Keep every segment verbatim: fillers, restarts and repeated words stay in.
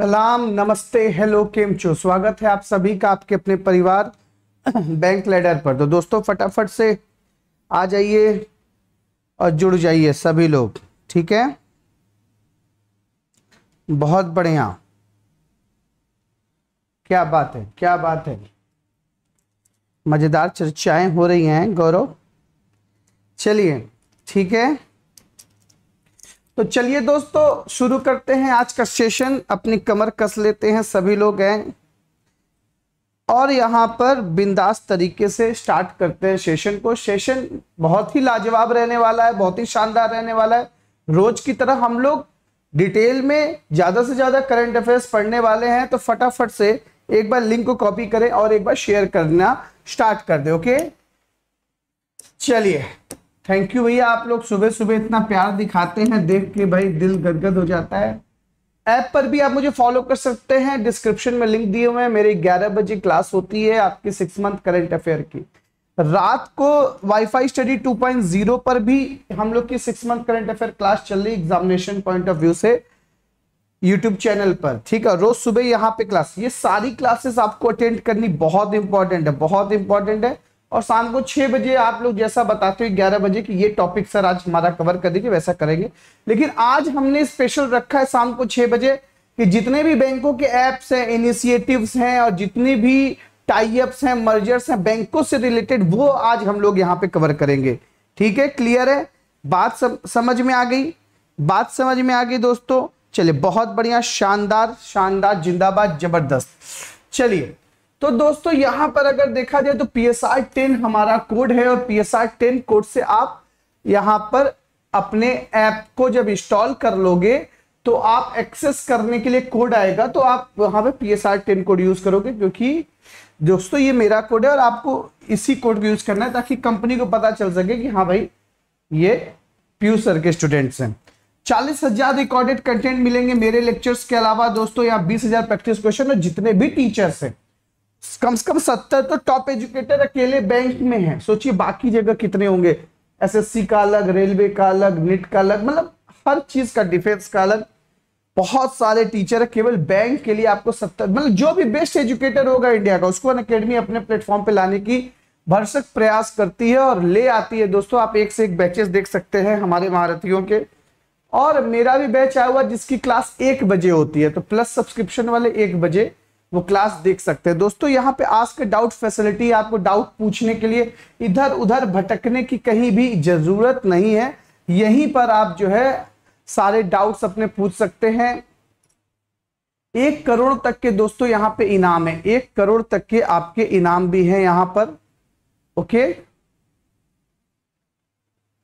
सलाम नमस्ते हेलो केम चो, स्वागत है आप सभी का आपके अपने परिवार बैंक लैडर पर। तो दोस्तों फटाफट से आ जाइए और जुड़ जाइए सभी लोग, ठीक है। बहुत बढ़िया, क्या बात है, क्या बात है, मजेदार चर्चाएं हो रही हैं गौरव। चलिए ठीक है, तो चलिए दोस्तों शुरू करते हैं आज का सेशन। अपनी कमर कस लेते हैं सभी लोग हैं और यहाँ पर बिंदास तरीके से स्टार्ट करते हैं सेशन को। सेशन बहुत ही लाजवाब रहने वाला है, बहुत ही शानदार रहने वाला है। रोज की तरह हम लोग डिटेल में ज़्यादा से ज़्यादा करंट अफेयर्स पढ़ने वाले हैं। तो फटाफट से एक बार लिंक को कॉपी करें और एक बार शेयर करना स्टार्ट कर दें, ओके। चलिए, थैंक यू भैया, आप लोग सुबह सुबह इतना प्यार दिखाते हैं, देख के भाई दिल गदगद हो जाता है। ऐप पर भी आप मुझे फॉलो कर सकते हैं, डिस्क्रिप्शन में लिंक दिए हुए हैं। मेरी ग्यारह बजे क्लास होती है आपकी सिक्स मंथ करंट अफेयर की। रात को WiFi study two point zero पर भी हम लोग की six month current affair class चल रही एग्जामिनेशन पॉइंट ऑफ व्यू से यूट्यूब चैनल पर, ठीक है। रोज सुबह यहाँ पे क्लास, ये सारी क्लासेस आपको अटेंड करनी बहुत इंपॉर्टेंट है, बहुत इंपॉर्टेंट है। और शाम को छह बजे आप लोग जैसा बताते हो ग्यारह बजे कि ये टॉपिक सर आज हमारा कवर कर दीजिए, वैसा करेंगे। लेकिन आज हमने स्पेशल रखा है शाम को छह बजे कि जितने भी बैंकों के एप्स हैं, इनिशिएटिव्स हैं और जितने भी टाइप्स हैं, मर्जर्स हैं बैंकों से रिलेटेड, वो आज हम लोग यहाँ पे कवर करेंगे, ठीक है। क्लियर है बात, सम, समझ में आ गई बात समझ में आ गई दोस्तों। चलिए बहुत बढ़िया, शानदार शानदार, जिंदाबाद, जबरदस्त। चलिए तो दोस्तों यहां पर अगर देखा जाए तो पी एस आर टेन हमारा कोड है और P S R ten code से आप यहां पर अपने ऐप को जब इंस्टॉल कर लोगे तो आप एक्सेस करने के लिए कोड आएगा, तो आप वहां पे P S R ten code use करोगे, क्योंकि दोस्तों ये मेरा कोड है और आपको इसी कोड को यूज करना है ताकि कंपनी को पता चल सके कि हाँ भाई ये पीयू सर के स्टूडेंट्स हैं। चालीस हजार रिकॉर्डेड कंटेंट मिलेंगे मेरे लेक्चर्स के अलावा दोस्तों, यहाँ बीस हजार प्रैक्टिस क्वेश्चन और जितने भी टीचर्स हैं कम से कम सत्तर तो टॉप एजुकेटर अकेले बैंक में हैं। सोचिए बाकी जगह कितने होंगे, एस एस सी का अलग, रेलवे का अलग, नीट का अलग, मतलब हर चीज का, डिफेंस का अलग, बहुत सारे टीचर केवल बैंक के लिए आपको सत्तर, मतलब जो भी बेस्ट एजुकेटर होगा इंडिया का उसको अनअकैडमी अपने प्लेटफॉर्म पे लाने की भरसक प्रयास करती है और ले आती है दोस्तों। आप एक से एक बैचेस देख सकते हैं हमारे महारथियों के, और मेरा भी बैच आया हुआ जिसकी क्लास एक बजे होती है, तो प्लस सब्सक्रिप्शन वाले एक बजे वो क्लास देख सकते हैं दोस्तों। यहाँ पे आस्क डाउट फैसिलिटी, आपको डाउट पूछने के लिए इधर उधर भटकने की कहीं भी जरूरत नहीं है, यहीं पर आप जो है सारे डाउट्स अपने पूछ सकते हैं। एक करोड़ तक के दोस्तों यहाँ पे इनाम है, एक करोड़ तक के आपके इनाम भी हैं यहाँ पर, ओके।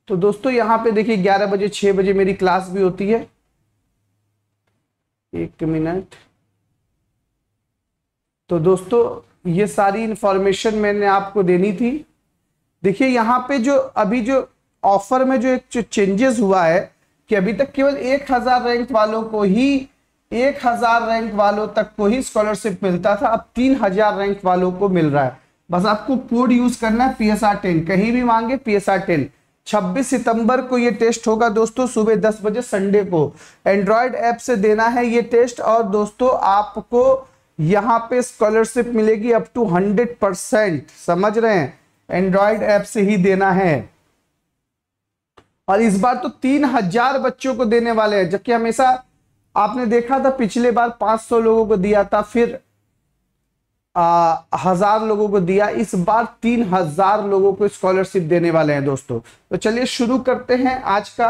तो दोस्तों यहाँ पे देखिए ग्यारह बजे छह बजे मेरी क्लास भी होती है। एक मिनट, तो दोस्तों ये सारी इंफॉर्मेशन मैंने आपको देनी थी। देखिए यहाँ पे जो अभी जो ऑफर में जो एक चेंजेस हुआ है कि अभी तक केवल एक हजार रैंक वालों को ही एक हजार रैंक वालों तक को ही स्कॉलरशिप मिलता था, अब तीन हजार रैंक वालों को मिल रहा है। बस आपको कोड यूज करना है पी एस आर टेन, कहीं भी मांगे पी एस आर टेन। छब्बीस सितंबर को ये टेस्ट होगा दोस्तों, सुबह दस बजे संडे को एंड्रॉयड ऐप से देना है ये टेस्ट। और दोस्तों आपको यहाँ पे स्कॉलरशिप मिलेगी अप टू हंड्रेड परसेंट, समझ रहे हैं, एंड्रॉयड ऐप से ही देना है। और इस बार तो तीन हजार बच्चों को देने वाले हैं, जबकि हमेशा आपने देखा था पिछले बार पाँच सौ लोगों को दिया था, फिर आ, हजार लोगों को दिया, इस बार तीन हजार लोगों को स्कॉलरशिप देने वाले हैं दोस्तों। तो चलिए शुरू करते हैं आज का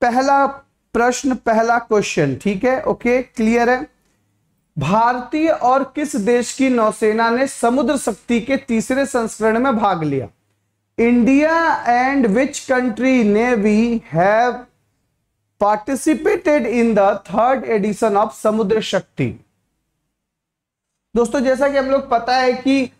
पहला प्रश्न, पहला क्वेश्चन, ठीक है, ओके, क्लियर है। भारतीय और किस देश की नौसेना ने समुद्र शक्ति के तीसरे संस्करण में भाग लिया? India and which country navy have participated in the third edition of Samudra Shakti? दोस्तों जैसा कि हम लोग पता है कि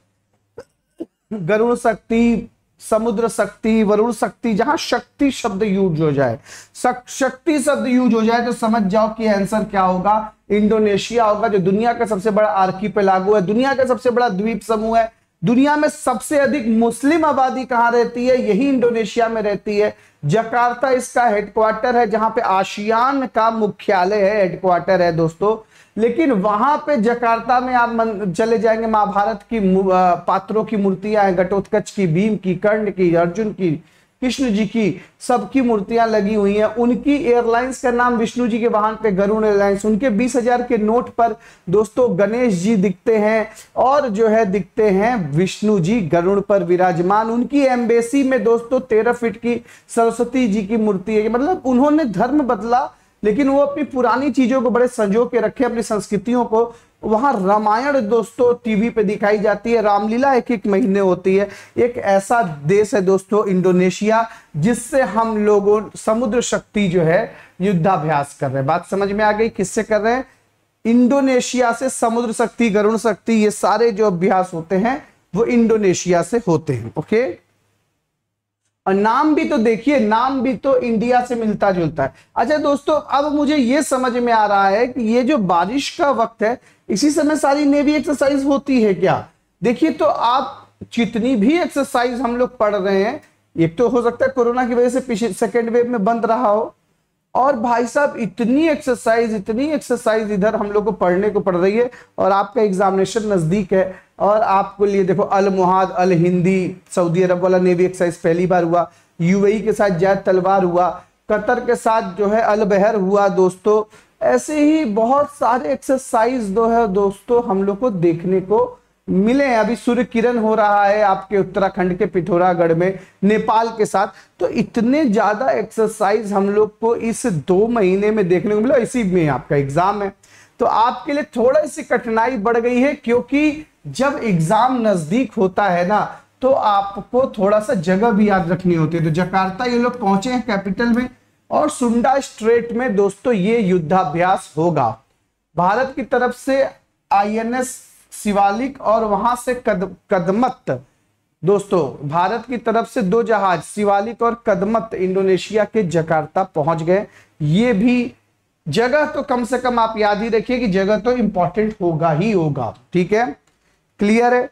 गरुड़ शक्ति, समुद्र शक्ति, वरुण शक्ति, जहां शक्ति शब्द यूज हो जाए, शक, शक्ति शब्द यूज हो जाए तो समझ जाओ कि आंसर क्या होगा, इंडोनेशिया होगा, जो दुनिया का सबसे बड़ा आर्किपेलागो है, दुनिया का सबसे बड़ा द्वीप समूह है। दुनिया में सबसे अधिक मुस्लिम आबादी कहां रहती है? यही इंडोनेशिया में रहती है। जकार्ता इसका हेडक्वार्टर है, जहां पे आशियान का मुख्यालय है, हेडक्वार्टर है दोस्तों। लेकिन वहां पे जकार्ता में आप चले जाएंगे, महाभारत की पात्रों की मूर्तियां हैं, घटोत्कच की, भीम की, कर्ण की, अर्जुन की, कृष्ण जी की, सबकी मूर्तियां लगी हुई हैं। उनकी एयरलाइंस का नाम विष्णु जी के वाहन पे गरुड़ एयरलाइंस, उनके बीस हजार के नोट पर दोस्तों गणेश जी दिखते हैं और जो है दिखते हैं विष्णु जी गरुड़ पर विराजमान। उनकी एम्बेसी में दोस्तों तेरह फीट की सरस्वती जी की मूर्ति है। मतलब उन्होंने धर्म बदला लेकिन वो अपनी पुरानी चीजों को बड़े संजो के रखे, अपनी संस्कृतियों को। वहां रामायण दोस्तों टीवी पे दिखाई जाती है, रामलीला एक एक महीने होती है। एक ऐसा देश है दोस्तों इंडोनेशिया, जिससे हम लोगों समुद्र शक्ति जो है युद्धाभ्यास कर रहे हैं। बात समझ में आ गई, किससे कर रहे हैं? इंडोनेशिया से। समुद्र शक्ति, गरुण शक्ति, ये सारे जो अभ्यास होते हैं वो इंडोनेशिया से होते हैं। ओके, और नाम भी तो देखिए, नाम भी तो इंडिया से मिलता जुलता है। अच्छा दोस्तों, अब मुझे ये समझ में आ रहा है कि ये जो बारिश का वक्त है, इसी समय सारी नेवी एक्सरसाइज होती है क्या? देखिए, तो आप जितनी भी एक्सरसाइज हम लोग पढ़ रहे हैं, एक तो हो सकता है कोरोना की वजह से पिछले सेकेंड वेव में बंद रहा हो, और भाई साहब इतनी एक्सरसाइज इतनी एक्सरसाइज इधर हम लोग को पढ़ने को पड़ रही है, और आपका एग्जामिनेशन नजदीक है और आपको लिए देखो अल मुहाद, अल हिंदी, सऊदी अरब वाला नेवी एक्सरसाइज पहली बार हुआ, यूएई के साथ जैद तलवार हुआ, कतर के साथ जो है अल बहर हुआ। दोस्तों ऐसे ही बहुत सारे एक्सरसाइज जो है दोस्तों हम लोग को देखने को मिले। अभी सूर्य किरण हो रहा है आपके उत्तराखंड के पिथौरागढ़ में नेपाल के साथ। तो इतने ज्यादा एक्सरसाइज हम लोग को इस दो महीने में देखने को मिला, इसी में आपका एग्जाम है। तो आपके लिए थोड़ा सी कठिनाई बढ़ गई है, क्योंकि जब एग्जाम नजदीक होता है ना तो आपको थोड़ा सा जगह भी याद रखनी होती है। तो जकार्ता ये लोग पहुंचे हैं कैपिटल में, और सुंडा स्ट्रेट में दोस्तों ये युद्धाभ्यास होगा भारत की तरफ से आईएनएस शिवालिक, और वहां से कद, कदमत। दोस्तों भारत की तरफ से दो जहाज शिवालिक और कदमत इंडोनेशिया के जकार्ता पहुंच गए। ये भी जगह तो कम से कम आप याद ही रखिए कि जगह तो इंपॉर्टेंट होगा ही होगा। ठीक है, क्लियर है।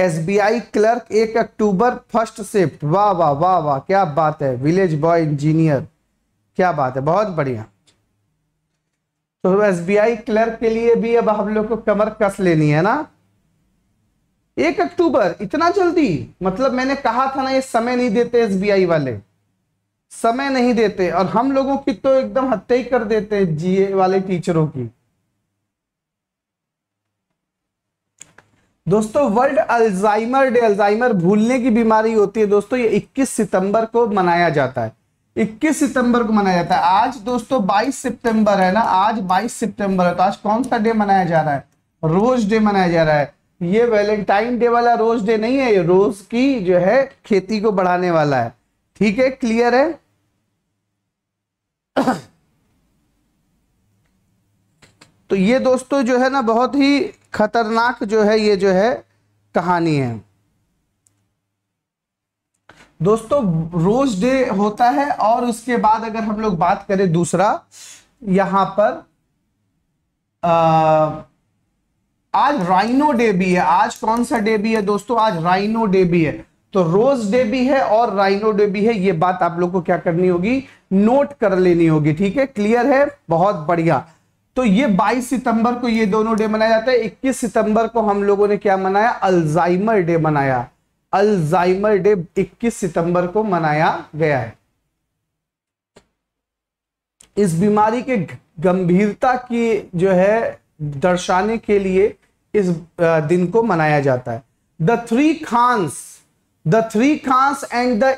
एसबीआई क्लर्क एक अक्टूबर फर्स्ट शिफ्ट। वाह वाह वाह वाह, क्या बात है। विलेज बॉय इंजीनियर, क्या बात है, बहुत बढ़िया। तो एसबीआई क्लर्क के लिए भी अब हम लोग को कमर कस लेनी है ना। एक अक्टूबर, इतना जल्दी? मतलब मैंने कहा था ना, ये समय नहीं देते एसबीआई वाले, समय नहीं देते, और हम लोगों की तो एकदम हत्या ही कर देते हैं जीए वाले टीचरों की। दोस्तों वर्ल्ड अल्जाइमर डे, अल्जाइमर भूलने की बीमारी होती है दोस्तों, ये इक्कीस सितंबर को मनाया जाता है। इक्कीस सितंबर को मनाया जाता है। आज दोस्तों बाईस सितंबर है ना, आज बाईस सितंबर है, तो आज कौन सा डे मनाया जा रहा है? रोज डे मनाया जा रहा है। ये वैलेंटाइन डे वाला रोज डे नहीं है, ये रोज की जो है खेती को बढ़ाने वाला है। ठीक है, क्लियर है। तो ये दोस्तों जो है ना बहुत ही खतरनाक जो है ये जो है कहानी है दोस्तों। रोज डे होता है, और उसके बाद अगर हम लोग बात करें दूसरा यहां पर आ, आज राइनो डे भी है। आज कौन सा डे भी है दोस्तों? आज राइनो डे भी है। तो रोज डे भी है और राइनो डे भी है, ये बात आप लोग को क्या करनी होगी? नोट कर लेनी होगी। ठीक है, क्लियर है, बहुत बढ़िया। तो ये बाईस सितंबर को ये दोनों डे मनाया जाता है। इक्कीस सितंबर को हम लोगों ने क्या मनाया? अल्जाइमर डे मनाया। अल्जाइमर डे इक्कीस सितंबर को मनाया गया है। इस बीमारी के गंभीरता की जो है दर्शाने के लिए इस दिन को मनाया जाता है। The three Khans, the three Khans and the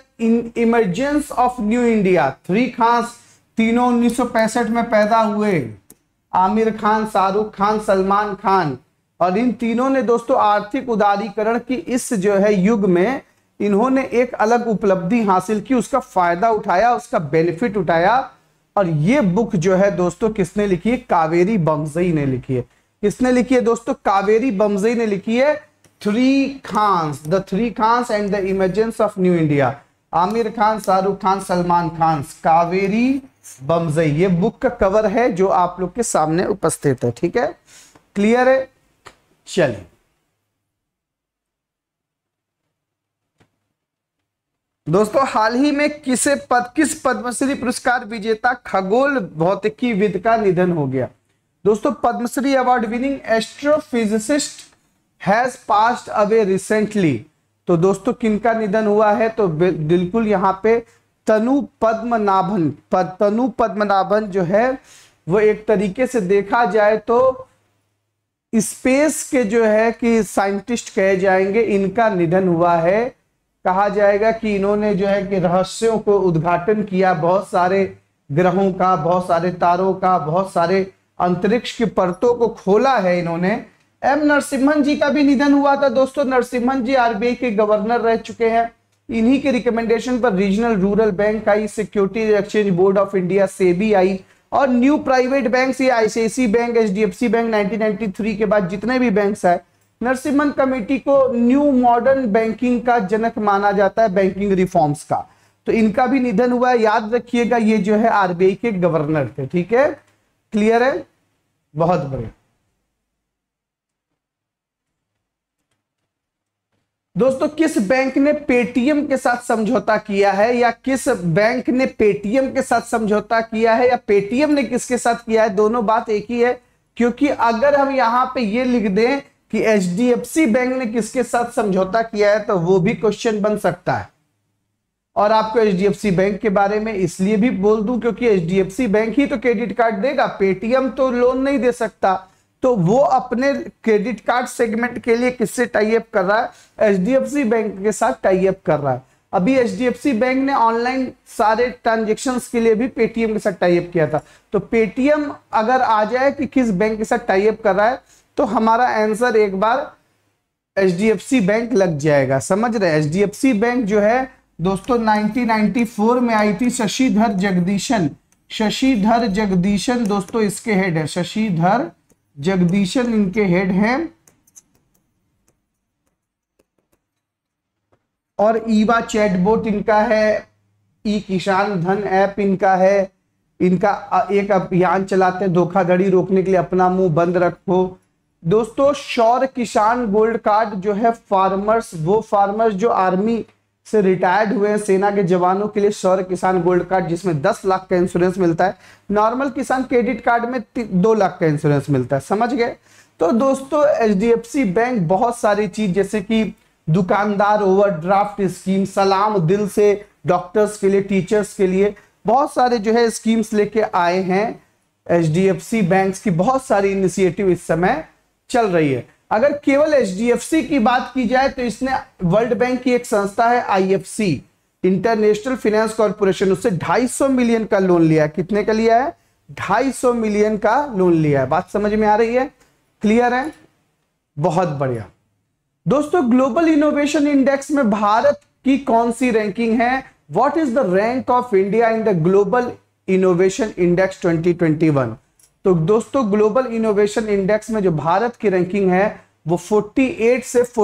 emergence of new India. Three Khans तीनों उन्नीस सौ पैंसठ में पैदा हुए, आमिर खान, शाहरुख खान, सलमान खान, और इन तीनों ने दोस्तों आर्थिक उदारीकरण की इस जो है युग में इन्होंने एक अलग उपलब्धि हासिल की, उसका फायदा उठाया, उसका बेनिफिट उठाया। और ये बुक जो है दोस्तों किसने लिखी है? कावेरी बमजई ने लिखी है। किसने लिखी है दोस्तों? कावेरी बमजई ने लिखी है। Three Khans, the three Khans and the emergence of new India, Aamir Khan, Shahrukh Khan, Salman Khan, Kaveri Bamzai. ये बुक का कवर है जो आप लोग के सामने उपस्थित है। ठीक है, क्लियर है। चलिए, दोस्तों हाल ही में किसे पद किस पद्मश्री पुरस्कार विजेता खगोल भौतिकीविद का निधन हो गया? दोस्तों Padmashri award winning astrophysicist has passed away recently. तो दोस्तों किनका निधन हुआ है, तो बिल्कुल यहाँ पे तनु पद्मनाभन पद, तनु पद्मनाभन जो है वो एक तरीके से देखा जाए तो स्पेस के जो है कि साइंटिस्ट कहे जाएंगे, इनका निधन हुआ है। कहा जाएगा कि इन्होंने जो है कि रहस्यों को उद्घाटन किया, बहुत सारे ग्रहों का, बहुत सारे तारों का, बहुत सारे अंतरिक्ष की परतों को खोला है इन्होंने। एम नरसिम्हन जी का भी निधन हुआ था दोस्तों। नरसिम्हन जी आरबीआई के गवर्नर रह चुके हैं। इन्हीं के रिकमेंडेशन पर रीजनल रूरल बैंक आई, securities exchange board of India SEBI आई और न्यू प्राइवेट बैंक, ये ICIC bank, HDFC bank nineteen ninety three के बाद जितने भी बैंक आए। नरसिम्हन कमेटी को न्यू मॉडर्न बैंकिंग का जनक माना जाता है, बैंकिंग रिफॉर्म्स का। तो इनका भी निधन हुआ है, याद रखिएगा। ये जो है आरबीआई के गवर्नर थे। ठीक है, क्लियर है, बहुत बढ़िया। दोस्तों किस बैंक ने पेटीएम के साथ समझौता किया है, या किस बैंक ने पेटीएम के साथ समझौता किया है, या पेटीएम ने किसके साथ किया है, दोनों बात एक ही है। क्योंकि अगर हम यहां पे ये लिख दें कि एचडीएफसी बैंक ने किसके साथ समझौता किया है, तो वो भी क्वेश्चन बन सकता है। और आपको एचडीएफसी बैंक के बारे में इसलिए भी बोल दूं क्योंकि एचडीएफसी बैंक ही तो क्रेडिट कार्ड देगा, पेटीएम तो लोन नहीं दे सकता। तो वो अपने क्रेडिट कार्ड सेगमेंट के लिए किससे टाई अप कर रहा है, एचडीएफसी बैंक के साथ टाई अप कर रहा है। अभी एचडीएफसी बैंक ने ऑनलाइन सारे ट्रांजेक्शन्स के लिए भी पेटीएम के साथ टाई अप किया था। तो पेटीएम अगर आ जाए कि किस बैंक के साथ टाई अप कर रहा है, तो हमारा आंसर एक बार एचडीएफसी बैंक लग जाएगा। समझ रहे, एचडीएफसी बैंक जो है दोस्तों नाइनटीन नाइंटी फोर में आई थी। शशिधर जगदीशन, शशिधर जगदीशन दोस्तों इसके हेड है, शशिधर जगदीशन इनके हेड हैं। और ईवा चैटबोट इनका है, ई किसान धन ऐप इनका है। इनका एक अभियान चलाते हैं धोखाधड़ी रोकने के लिए, अपना मुंह बंद रखो। दोस्तों शौर्य किसान गोल्ड कार्ड जो है फार्मर्स, वो फार्मर्स जो आर्मी से रिटायर्ड हुए सेना के जवानों के लिए शौर्य किसान गोल्ड कार्ड, जिसमें दस लाख का इंश्योरेंस मिलता है। नॉर्मल किसान क्रेडिट कार्ड में दो लाख का इंश्योरेंस मिलता है। समझ गए। तो दोस्तों एचडीएफसी बैंक बहुत सारी चीज जैसे कि दुकानदार ओवरड्राफ्ट स्कीम, सलाम दिल से डॉक्टर्स के लिए, टीचर्स के लिए बहुत सारे जो है स्कीम्स लेके आए हैं एचडीएफसी बैंक की। बहुत सारी इनिशिएटिव इस समय चल रही है। अगर केवल एचडीएफसी की बात की जाए तो इसने वर्ल्ड बैंक की एक संस्था है आईएफसी, इंटरनेशनल फाइनेंस कॉर्पोरेशन, उससे दो सौ पचास मिलियन का लोन लिया है। कितने का लिया है, दो सौ पचास मिलियन का लोन लिया है। बात समझ में आ रही है, क्लियर है, बहुत बढ़िया। दोस्तों ग्लोबल इनोवेशन इंडेक्स में भारत की कौन सी रैंकिंग है, what is the rank of India in the global innovation index twenty twenty one. तो दोस्तों ग्लोबल इनोवेशन इंडेक्स में जो भारत की रैंकिंग है वो अड़तालीस से छियालीस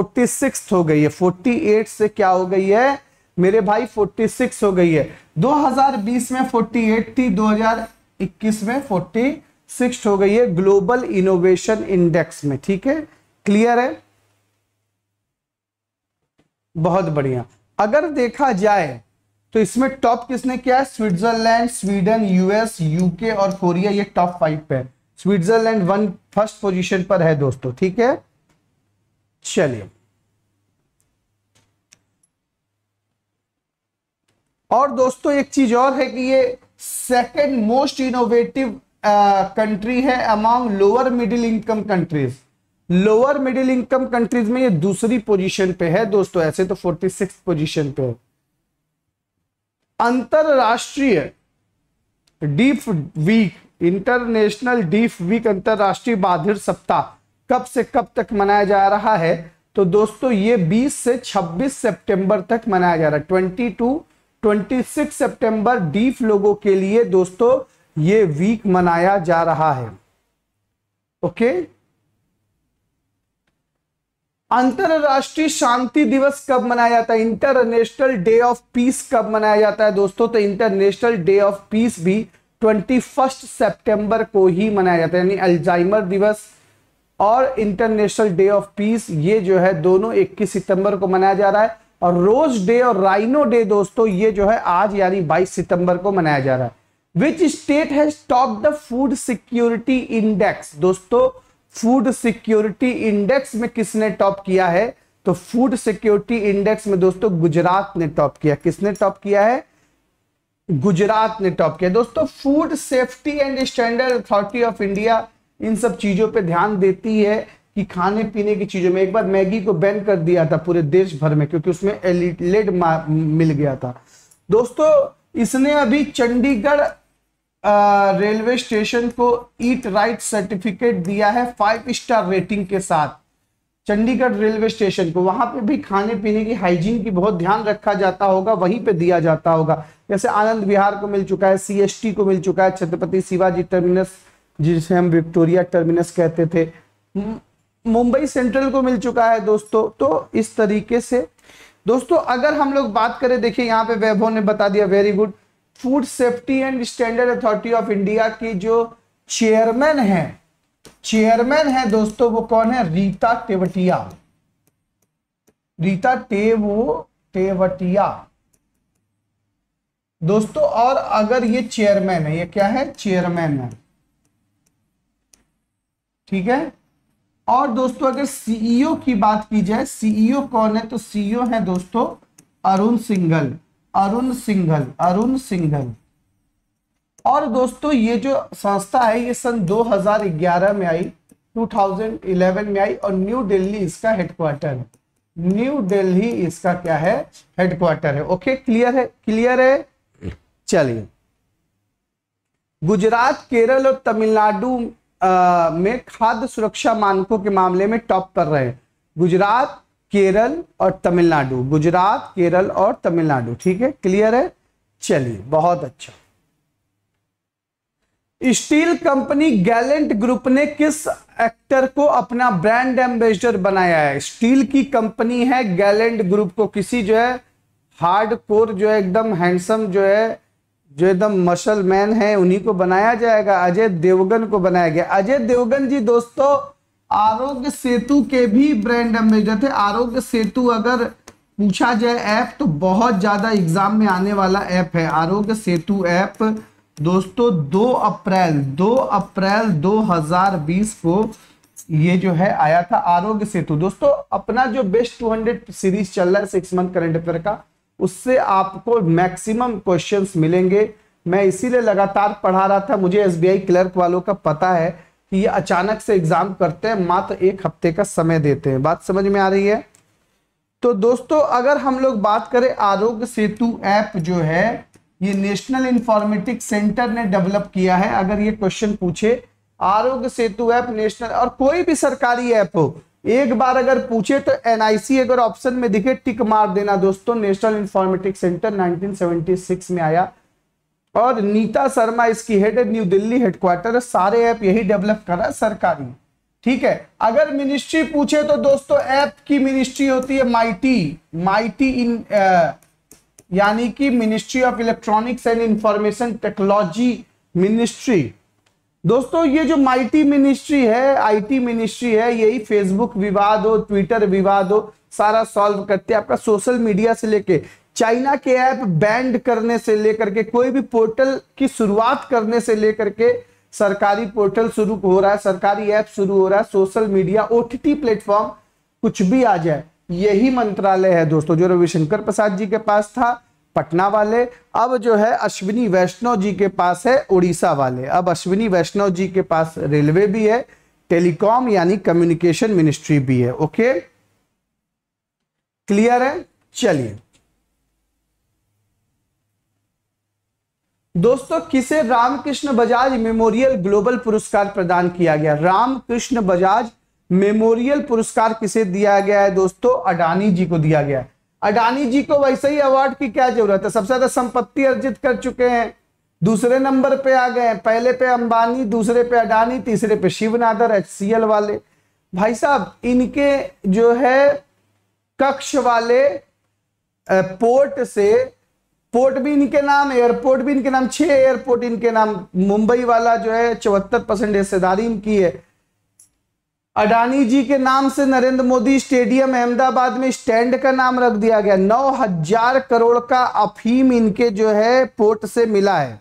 हो गई है। अड़तालीस से क्या हो गई है मेरे भाई, छियालीस हो गई है। दो हज़ार बीस में अड़तालीस थी, दो हज़ार इक्कीस में छियालीस हो गई है ग्लोबल इनोवेशन इंडेक्स में। ठीक है, क्लियर है, बहुत बढ़िया। अगर देखा जाए तो इसमें टॉप किसने किया है, स्विट्जरलैंड, स्वीडन, यूएस, यूके और कोरिया, ये टॉप फाइव पे है। स्विट्जरलैंड वन फर्स्ट पोजीशन पर है दोस्तों। ठीक है, चलिए। और दोस्तों एक चीज और है कि ये सेकंड मोस्ट इनोवेटिव कंट्री है among lower middle income countries. Lower middle income countries में ये दूसरी पोजीशन पे है दोस्तों। ऐसे तो फोर्टी सिक्स पोजीशन पे है। अंतरराष्ट्रीय deaf week, international deaf week, अंतरराष्ट्रीय बाधिर सप्ताह कब से कब तक मनाया जा रहा है, तो दोस्तों ये बीस से छब्बीस सितंबर तक मनाया जा रहा है। बाईस, छब्बीस सितंबर डीफ लोगों के लिए दोस्तों ये वीक मनाया जा रहा है। ओके, अंतरराष्ट्रीय शांति दिवस कब मनाया जाता है, इंटरनेशनल डे ऑफ पीस कब मनाया जाता है दोस्तों, तो इंटरनेशनल डे ऑफ पीस भी इक्कीस सितंबर को ही मनाया जाता है। यानी अल्जाइमर दिवस और इंटरनेशनल डे ऑफ पीस, ये जो है दोनों इक्कीस सितंबर को मनाया जा रहा है। और रोज डे और राइनो डे दोस्तों ये जो है आज यानी बाईस सितंबर को मनाया जा रहा है। Which state has top the food security index. दोस्तों फूड सिक्योरिटी इंडेक्स में किसने टॉप किया है? तो फूड सिक्योरिटी इंडेक्स में दोस्तों गुजरात ने टॉप किया। किसने टॉप किया है? गुजरात ने टॉप किया। दोस्तों food safety and standard authority of India इन सब चीजों पे ध्यान देती है कि खाने पीने की चीजों में। एक बार मैगी को बैन कर दिया था पूरे देश भर में क्योंकि उसमें लेड मिल गया था। दोस्तों इसने अभी चंडीगढ़ रेलवे स्टेशन को ईट राइट सर्टिफिकेट दिया है फाइव स्टार रेटिंग के साथ। चंडीगढ़ रेलवे स्टेशन को वहां पे भी खाने पीने की हाइजीन की बहुत ध्यान रखा जाता होगा, वहीं पे दिया जाता होगा। जैसे आनंद विहार को मिल चुका है, सीएसटी को मिल चुका है, छत्रपति शिवाजी टर्मिनस जिसे हम विक्टोरिया टर्मिनस कहते थे, मुंबई सेंट्रल को मिल चुका है दोस्तों। तो इस तरीके से दोस्तों अगर हम लोग बात करें, देखिए यहाँ पे वैभव ने बता दिया, very good. Food safety and standard authority of India की जो चेयरमैन है चेयरमैन है दोस्तों वो कौन है? रीता टेवटिया। रीता टेवो टेवटिया दोस्तों। और अगर ये चेयरमैन है, ये क्या है? चेयरमैन है, ठीक है। और दोस्तों अगर सीईओ की बात की जाए, सीईओ कौन है? तो सीईओ है दोस्तों अरुण सिंघल। अरुण सिंघल अरुण सिंघल और दोस्तों ये जो संस्था है ये सन दो हज़ार ग्यारह में आई, दो हज़ार ग्यारह में आई और न्यू दिल्ली इसका हेडक्वार्टर है। न्यू दिल्ली इसका क्या है? हेडक्वार्टर है। ओके, क्लियर है? क्लियर है। चलिए, गुजरात, केरल और तमिलनाडु में खाद्य सुरक्षा मानकों के मामले में टॉप पर रहे। गुजरात, केरल और तमिलनाडु, गुजरात, केरल और तमिलनाडु, ठीक है, क्लियर है। चलिए, बहुत अच्छा। स्टील कंपनी गैलेंट ग्रुप ने किस एक्टर को अपना ब्रांड एम्बेसडर बनाया है? स्टील की कंपनी है गैलेंट ग्रुप को किसी जो है हार्डकोर जो है एकदम हैंडसम जो है जो एकदम मसल मैन है उन्हीं को बनाया जाएगा। अजय देवगन को बनाया गया। अजय देवगन जी दोस्तों आरोग्य सेतु के भी ब्रांड एम्बेसडर थे। आरोग्य सेतु अगर पूछा जाए ऐप तो बहुत ज्यादा एग्जाम में आने वाला ऐप है आरोग्य सेतु ऐप। दोस्तों दो अप्रैल दो अप्रैल दो हज़ार बीस को ये जो है आया था आरोग्य सेतु। दोस्तों अपना जो बेस्ट दो सौ सीरीज चल रहा है सिक्स मंथ करंट अफेयर का, उससे आपको मैक्सिमम क्वेश्चंस मिलेंगे। मैं इसीलिए लगातार पढ़ा रहा था। मुझे एसबीआई क्लर्क वालों का पता है कि ये अचानक से एग्जाम करते हैं, मात्र एक हफ्ते का समय देते हैं। बात समझ में आ रही है? तो दोस्तों अगर हम लोग बात करें, आरोग्य सेतु ऐप जो है ये नेशनल इंफॉर्मेटिक्स सेंटर ने डेवलप किया है। अगर ये क्वेश्चन पूछे, आरोग्य सेतु ऐप नेशनल, और कोई भी सरकारी ऐप हो, एक बार अगर पूछे तो एनआईसी अगर ऑप्शन में दिखे टिक मार देना। दोस्तों national informatics centre nineteen seventy six में आया और नीता शर्मा इसकी हेड है, न्यू दिल्ली हेडक्वार्टर। सारे ऐप यही डेवलप कर रहा है सरकारी, ठीक है। अगर मिनिस्ट्री पूछे तो दोस्तों ऐप की मिनिस्ट्री होती है माइटी माइटी इन आ, यानी कि ministry of electronics and information technology ministry. दोस्तों ये जो माइटी मिनिस्ट्री है, आईटी मिनिस्ट्री है, यही फेसबुक विवाद हो, ट्विटर विवाद हो, सारा सॉल्व करते हैं। आपका सोशल मीडिया से लेके चाइना के ऐप बैंड करने से लेकर के कोई भी पोर्टल की शुरुआत करने से लेकर के सरकारी पोर्टल शुरू हो रहा है, सरकारी ऐप शुरू हो रहा है, सोशल मीडिया, ओटीटी प्लेटफॉर्म, कुछ भी आ जाए, यही मंत्रालय है दोस्तों जो रविशंकर प्रसाद जी के पास था पटना वाले, अब जो है अश्विनी वैष्णव जी के पास है उड़ीसा वाले। अब अश्विनी वैष्णव जी के पास रेलवे भी है, टेलीकॉम यानी कम्युनिकेशन मिनिस्ट्री भी है। ओके, क्लियर है। चलिए दोस्तों, किसे रामकृष्ण बजाज मेमोरियल ग्लोबल पुरस्कार प्रदान किया गया? रामकृष्ण बजाज मेमोरियल पुरस्कार किसे दिया गया है दोस्तों? अडानी जी को दिया गया है। अडानी जी को वैसे ही अवार्ड की क्या जरूरत है, सबसे ज्यादा संपत्ति अर्जित कर चुके हैं, दूसरे नंबर पे आ गए हैं। पहले पे अंबानी, दूसरे पे अडानी, तीसरे पे शिवनादर एचसीएल वाले। भाई साहब इनके जो है कक्ष वाले पोर्ट से, पोर्ट भी इनके नाम, एयरपोर्ट भी इनके नाम, छह एयरपोर्ट इनके नाम, मुंबई वाला जो है चौहत्तर परसेंट हिस्सेदारी इनकी है। अडानी जी के नाम से नरेंद्र मोदी स्टेडियम अहमदाबाद में स्टैंड का नाम रख दिया गया। नौ हजार करोड़ का अफीम इनके जो है पोर्ट से मिला है।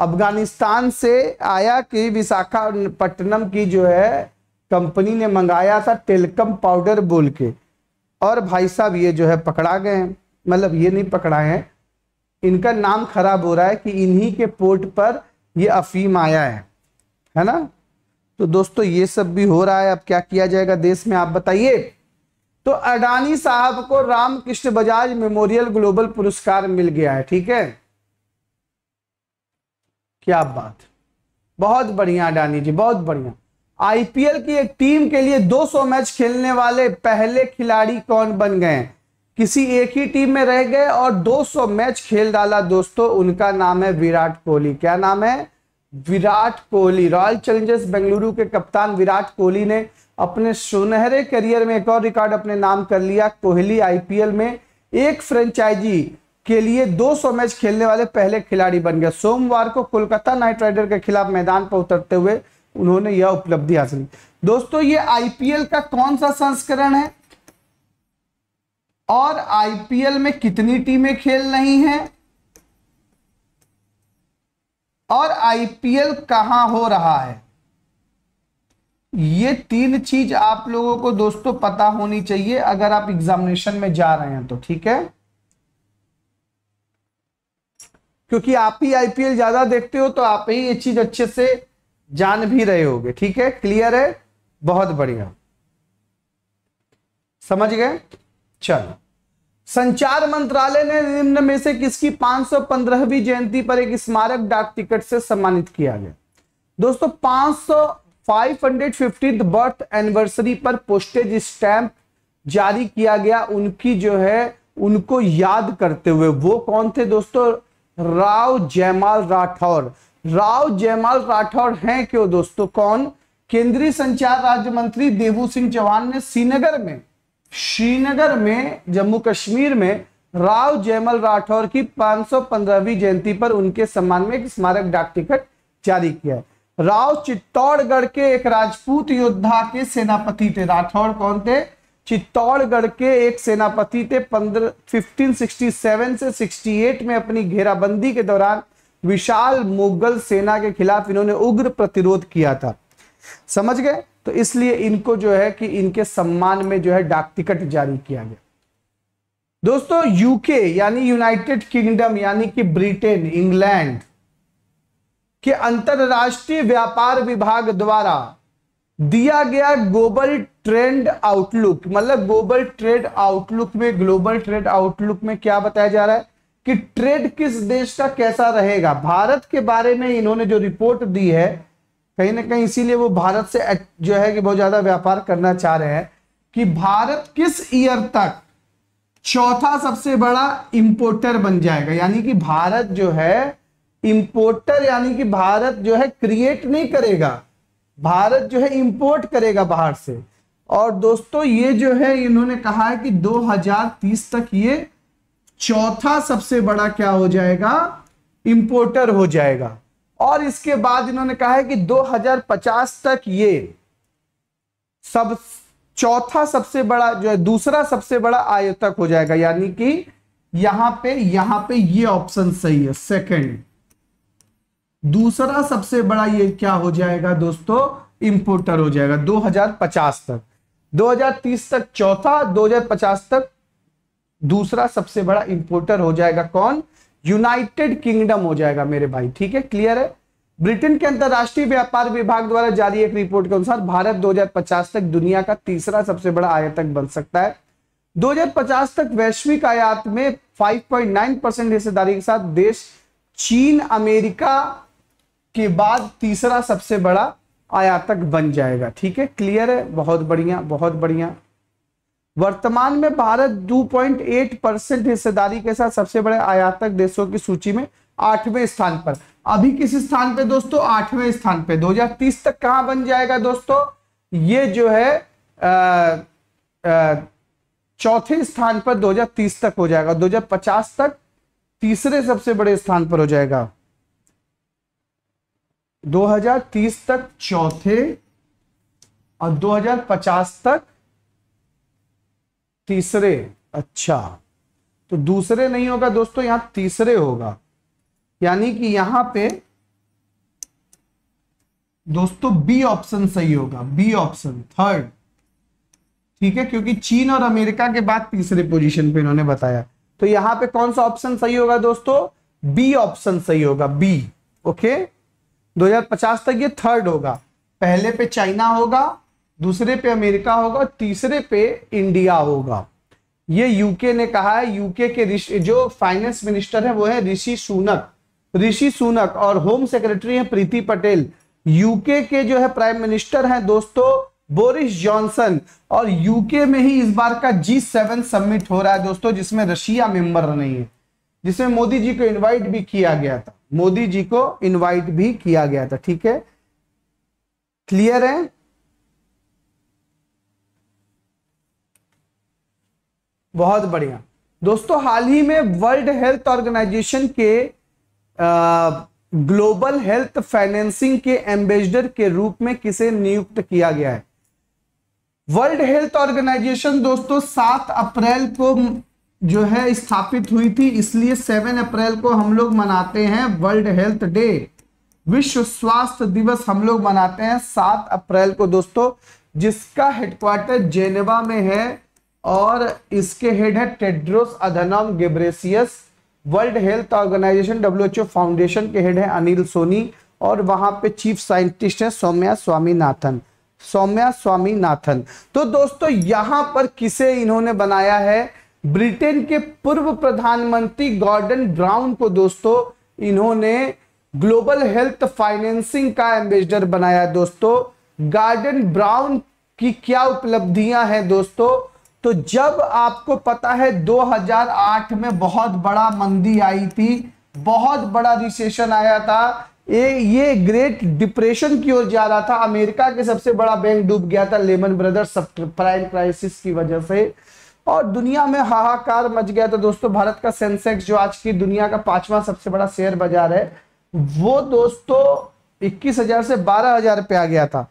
अफगानिस्तान से आया कि विशाखापट्टनम की जो है कंपनी ने मंगाया था टेलकम पाउडर बोल के, और भाई साहब ये जो है पकड़ा गए हैं, मतलब ये नहीं पकड़ाए हैं, इनका नाम खराब हो रहा है कि इन्हीं के पोर्ट पर ये अफीम आया है, है ना। तो दोस्तों ये सब भी हो रहा है, अब क्या किया जाएगा देश में आप बताइए। तो अडानी साहब को रामकृष्ण बजाज मेमोरियल ग्लोबल पुरस्कार मिल गया है, ठीक है, क्या बात, बहुत बढ़िया अडानी जी, बहुत बढ़िया। आईपीएल की एक टीम के लिए दो सौ मैच खेलने वाले पहले खिलाड़ी कौन बन गए? किसी एक ही टीम में रह गए और दो सौ मैच खेल डाला दोस्तों, उनका नाम है विराट कोहली। क्या नाम है? विराट कोहली। रॉयल चैलेंजर्स बेंगलुरु के कप्तान विराट कोहली ने अपने सुनहरे करियर में एक और रिकॉर्ड अपने नाम कर लिया। कोहली आईपीएल में एक फ्रेंचाइजी के लिए दो सौ मैच खेलने वाले पहले खिलाड़ी बन गए। सोमवार को कोलकाता नाइट राइडर के खिलाफ मैदान पर उतरते हुए उन्होंने यह उपलब्धि हासिल की। दोस्तों ये आईपीएल का कौन सा संस्करण है और आईपीएल में कितनी टीमें खेल रही हैं और आईपीएल कहां हो रहा है, ये तीन चीज आप लोगों को दोस्तों पता होनी चाहिए अगर आप एग्जामिनेशन में जा रहे हैं तो, ठीक है, क्योंकि आप ही आईपीएल ज्यादा देखते हो तो आप ही ये चीज अच्छे से जान भी रहे होगे, ठीक है, क्लियर है, बहुत बढ़िया, समझ गए। चलो, संचार मंत्रालय ने निम्न में से किसकी पांच सौ पंद्रहवीं जयंती पर एक स्मारक डाक टिकट से सम्मानित किया गया? दोस्तों पांच सौ पचासवीं बर्थ एनिवर्सरी पर पोस्टेज स्टैंप जारी किया गया, उनकी जो है उनको याद करते हुए। वो कौन थे दोस्तों? राव जयमाल राठौर। राव जयमाल राठौर हैं क्यों दोस्तों? कौन? केंद्रीय संचार राज्य मंत्री देवू सिंह चौहान ने श्रीनगर में श्रीनगर में जम्मू कश्मीर में राव जयमाल राठौर की पांच सौ पंद्रहवीं जयंती पर उनके सम्मान में एक स्मारक डाक टिकट जारी किया है। राव चित्तौड़गढ़ के एक राजपूत योद्धा के सेनापति थे। राठौर कौन थे? चित्तौड़गढ़ के एक सेनापति थे। पंद्रह फिफ्टीन सिक्सटी सेवन से सिक्सटी एट में अपनी घेराबंदी के दौरान विशाल मुगल सेना के खिलाफ इन्होंने उग्र प्रतिरोध किया था, समझ गए, तो इसलिए इनको जो है कि इनके सम्मान में जो है डाक टिकट जारी किया गया। दोस्तों यूके यानी यूनाइटेड किंगडम यानी कि ब्रिटेन, इंग्लैंड के अंतरराष्ट्रीय व्यापार विभाग द्वारा दिया गया ग्लोबल ट्रेंड आउटलुक, मतलब ग्लोबल ट्रेड आउटलुक में ग्लोबल ट्रेड आउटलुक में क्या बताया जा रहा है कि ट्रेड किस देश का कैसा रहेगा। भारत के बारे में इन्होंने जो रिपोर्ट दी है, कहीं ना कहीं इसीलिए वो भारत से जो है कि बहुत ज्यादा व्यापार करना चाह रहे हैं, कि भारत किस ईयर तक चौथा सबसे बड़ा इंपोर्टर बन जाएगा, यानी कि भारत जो है इंपोर्टर यानी कि भारत जो है क्रिएट नहीं करेगा, भारत जो है इंपोर्ट करेगा बाहर से। और दोस्तों ये जो है इन्होंने कहा है कि दो हजार तीस तक ये चौथा सबसे बड़ा क्या हो जाएगा, इंपोर्टर हो जाएगा। और इसके बाद इन्होंने कहा है कि दो हजार पचास तक ये सब चौथा सबसे बड़ा जो है दूसरा सबसे बड़ा आयातक हो जाएगा, यानी कि यहां पे यहां पे ये ऑप्शन सही है, सेकंड, दूसरा सबसे बड़ा ये क्या हो जाएगा दोस्तों, इंपोर्टर हो जाएगा दो हजार पचास तक। दो हजार तीस तक चौथा, दो हजार पचास तक दूसरा सबसे बड़ा इंपोर्टर हो जाएगा कौन? यूनाइटेड किंगडम हो जाएगा मेरे भाई, ठीक है, क्लियर है। ब्रिटेन के अंतरराष्ट्रीय व्यापार विभाग द्वारा जारी एक रिपोर्ट के अनुसार भारत दो हजार पचास तक दुनिया का तीसरा सबसे बड़ा आयातक बन सकता है। दो हजार पचास तक वैश्विक आयात में पांच पॉइंट नौ परसेंट हिस्सेदारी के साथ देश चीन अमेरिका के बाद तीसरा सबसे बड़ा आयातक बन जाएगा, ठीक है, क्लियर है, बहुत बढ़िया, बहुत बढ़िया। वर्तमान में भारत दो पॉइंट आठ परसेंट हिस्सेदारी के साथ सबसे बड़े आयातक देशों की सूची में आठवें स्थान पर, अभी किस स्थान पे दोस्तों, आठवें स्थान पे। दो हजार तीस तक कहां बन जाएगा दोस्तों, ये जो है चौथे स्थान पर दो हजार तीस तक हो जाएगा। दो हजार पचास तक तीसरे सबसे बड़े स्थान पर हो जाएगा। दो हजार तीस तक चौथे और दो हजार पचास तक तीसरे, अच्छा तो दूसरे नहीं होगा दोस्तों, यहां तीसरे होगा, यानी कि यहां पे दोस्तों बी ऑप्शन सही होगा, बी ऑप्शन थर्ड, ठीक है, क्योंकि चीन और अमेरिका के बाद तीसरे पोजीशन पे इन्होंने बताया। तो यहां पे कौन सा ऑप्शन सही होगा दोस्तों? बी ऑप्शन सही होगा, बी। ओके, दो हज़ार पचास तक ये थर्ड होगा, पहले पे चाइना होगा, दूसरे पे अमेरिका होगा, तीसरे पे इंडिया होगा। ये यूके ने कहा है, यूके के जो फाइनेंस मिनिस्टर है वो है ऋषि सुनक, ऋषि सुनक, और होम सेक्रेटरी है प्रीति पटेल। यूके के जो है प्राइम मिनिस्टर हैं दोस्तों बोरिस जॉनसन, और यूके में ही इस बार का जी सेवन समिट हो रहा है दोस्तों, जिसमें रशिया मेंबर नहीं है, जिसमें मोदी जी को इनवाइट भी किया गया था, मोदी जी को इनवाइट भी किया गया था। ठीक है, क्लियर है? बहुत बढ़िया दोस्तों। हाल ही में वर्ल्ड हेल्थ ऑर्गेनाइजेशन के आ, ग्लोबल हेल्थ फाइनेंसिंग के एम्बेसडर के रूप में किसे नियुक्त किया गया है? वर्ल्ड हेल्थ ऑर्गेनाइजेशन दोस्तों सात अप्रैल को जो है स्थापित हुई थी, इसलिए सेवन अप्रैल को हम लोग मनाते हैं वर्ल्ड हेल्थ डे, विश्व स्वास्थ्य दिवस हम लोग मनाते हैं सात अप्रैल को दोस्तों, जिसका हेडक्वार्टर जेनेवा में है और इसके हेड है Tedros Adhanom Ghebreyesus. World health organization WHO foundation के हेड है अनिल सोनी, और वहां पे चीफ साइंटिस्ट है सौम्या स्वामीनाथन, सौम्या स्वामीनाथन। तो दोस्तों यहां पर किसे इन्होंने बनाया है? ब्रिटेन के पूर्व प्रधानमंत्री गॉर्डन ब्राउन को दोस्तों इन्होंने ग्लोबल हेल्थ फाइनेंसिंग का एम्बेसडर बनाया। दोस्तों गॉर्डन ब्राउन की क्या उपलब्धियां हैं दोस्तों? तो जब आपको पता है दो हज़ार आठ में बहुत बड़ा मंदी आई थी, बहुत बड़ा रिसेशन आया था, ये ये ग्रेट डिप्रेशन की ओर जा रहा था, अमेरिका के सबसे बड़ा बैंक डूब गया था लेमन ब्रदर्स सबप्राइम क्राइसिस की वजह से, और दुनिया में हाहाकार मच गया था दोस्तों। भारत का सेंसेक्स जो आज की दुनिया का पांचवा सबसे बड़ा शेयर बाजार है वो दोस्तों इक्कीस हजार से बारह हजार पे आ गया था।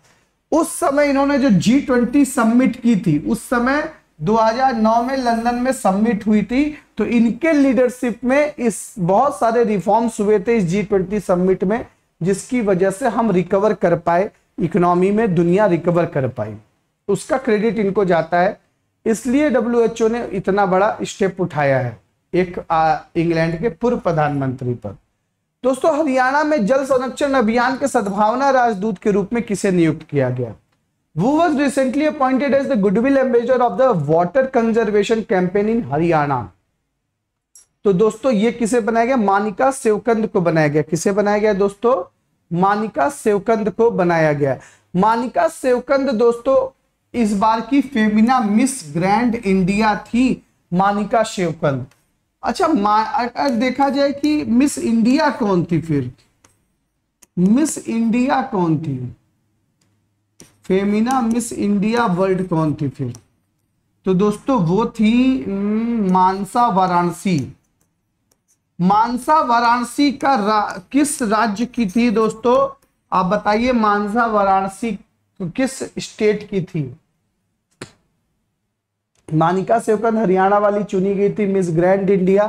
उस समय इन्होंने जो जी ट्वेंटी समिट की थी, उस समय दो हज़ार नौ में लंदन में समिट हुई थी, तो इनके लीडरशिप में इस बहुत सारे रिफॉर्म्स हुए थे इस जी ट्वेंटी समिट में, जिसकी वजह से हम रिकवर कर पाए इकोनॉमी में, दुनिया रिकवर कर पाई, उसका क्रेडिट इनको जाता है। इसलिए डब्ल्यू एच ओ ने इतना बड़ा स्टेप उठाया है एक इंग्लैंड के पूर्व प्रधानमंत्री पर। दोस्तों हरियाणा में जल संरक्षण अभियान के सद्भावना राजदूत के रूप में किसे नियुक्त किया गया? Who was recently appointed as the goodwill ambassador of the water conservation campaign in Haryana? तो दोस्तों ये किसे बनाया गया? मानिका सेवकंद को बनाया गया। किसे बनाया गया दोस्तों? मानिका सेवकंद को बनाया गया। मानिका सेवकंद दोस्तों इस बार की फेमिना मिस ग्रैंड इंडिया थी, मानिका सेवकंद। अच्छा, अगर देखा जाए कि मिस इंडिया कौन थी, फिर मिस इंडिया कौन थी, फेमिना मिस इंडिया वर्ल्ड कौन थी फिर? तो दोस्तों वो थी मानसा वाराणसी। मानसा वाराणसी का रा, किस राज्य की थी दोस्तों? आप बताइए मानसा वाराणसी किस स्टेट की थी? मानिका सेवकंद हरियाणा वाली चुनी गई थी मिस ग्रैंड इंडिया,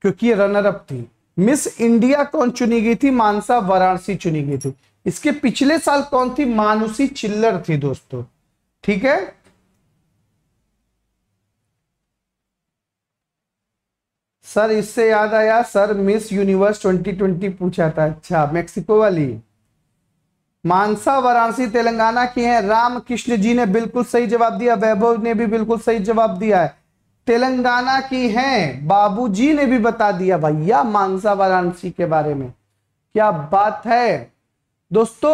क्योंकि ये रनर अप थी। मिस इंडिया कौन चुनी गई थी? मानसा वाराणसी चुनी गई थी। इसके पिछले साल कौन थी? मानुषी चिल्लर थी दोस्तों। ठीक है, सर इससे याद आया, sir Miss Universe twenty twenty पूछा था। अच्छा, मेक्सिको वाली मानसा वाराणसी तेलंगाना की है। रामकृष्ण जी ने बिल्कुल सही जवाब दिया, वैभव ने भी बिल्कुल सही जवाब दिया है, तेलंगाना की है, बाबूजी ने भी बता दिया भैया मानसा वाराणसी के बारे में। क्या बात है दोस्तों।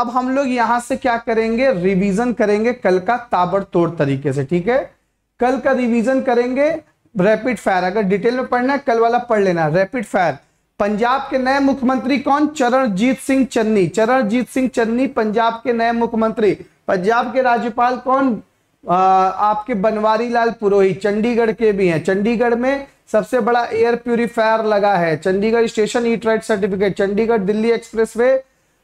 अब हम लोग यहां से क्या करेंगे? रिवीजन करेंगे कल का ताबड़तोड़ तरीके से। ठीक है, कल का रिवीजन करेंगे रैपिड फायर। अगर डिटेल में पढ़ना है कल वाला पढ़ लेना, रैपिड फायर। पंजाब के नए मुख्यमंत्री कौन? चरणजीत सिंह चन्नी। चरणजीत सिंह चन्नी पंजाब के नए मुख्यमंत्री। पंजाब के राज्यपाल कौन? आ, आपके बनवारी लाल पुरोहित, चंडीगढ़ के भी हैं। चंडीगढ़ में सबसे बड़ा एयर प्यूरिफायर लगा है, Chandigarh station e trade certificate. Chandigarh Delhi expressway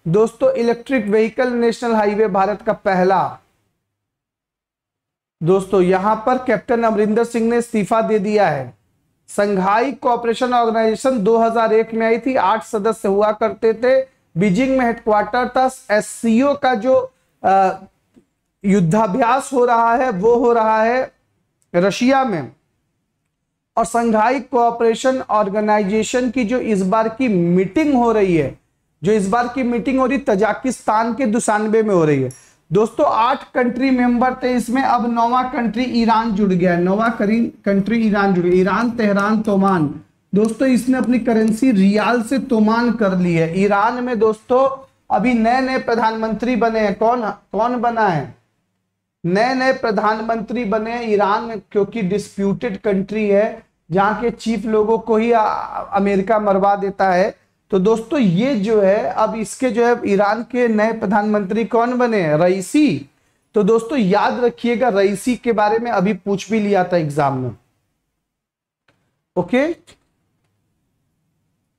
दोस्तों electric vehicle national highway Bharat का पहला। दोस्तों यहां पर कैप्टन अमरिंदर सिंह ने इस्तीफा दे दिया है। संघाई कोऑपरेशन ऑर्गेनाइजेशन दो हज़ार एक में आई थी, आठ सदस्य हुआ करते थे, बीजिंग में हेडक्वार्टर था। एससीओ का जो युद्धाभ्यास हो रहा है वो हो रहा है रशिया में, और संघाई कोऑपरेशन ऑर्गेनाइजेशन की जो इस बार की मीटिंग हो रही है, जो इस बार की मीटिंग हो रही तजाकिस्तान के दुशानबे में हो रही है। दोस्तों आठ कंट्री मेंबर थे इसमें, अब नौवा कंट्री ईरान जुड़ गया है, नौवा कंट्री ईरान जुड़ गया। ईरान, तेहरान, तोमान, दोस्तों इसने अपनी करेंसी रियाल से तोमान कर ली है। ईरान में दोस्तों अभी नए नए प्रधानमंत्री बने हैं, कौन कौन बना है, नए नए प्रधानमंत्री बने हैं ईरान में, क्योंकि डिस्प्यूटेड कंट्री है जहाँ के चीफ लोगों को ही अमेरिका मरवा देता है। तो दोस्तों ये जो है अब इसके जो है ईरान के नए प्रधानमंत्री कौन बने हैं, रईसी। तो दोस्तों याद रखिएगा रईसी के बारे में अभी पूछ भी लिया था एग्जाम में, ओके।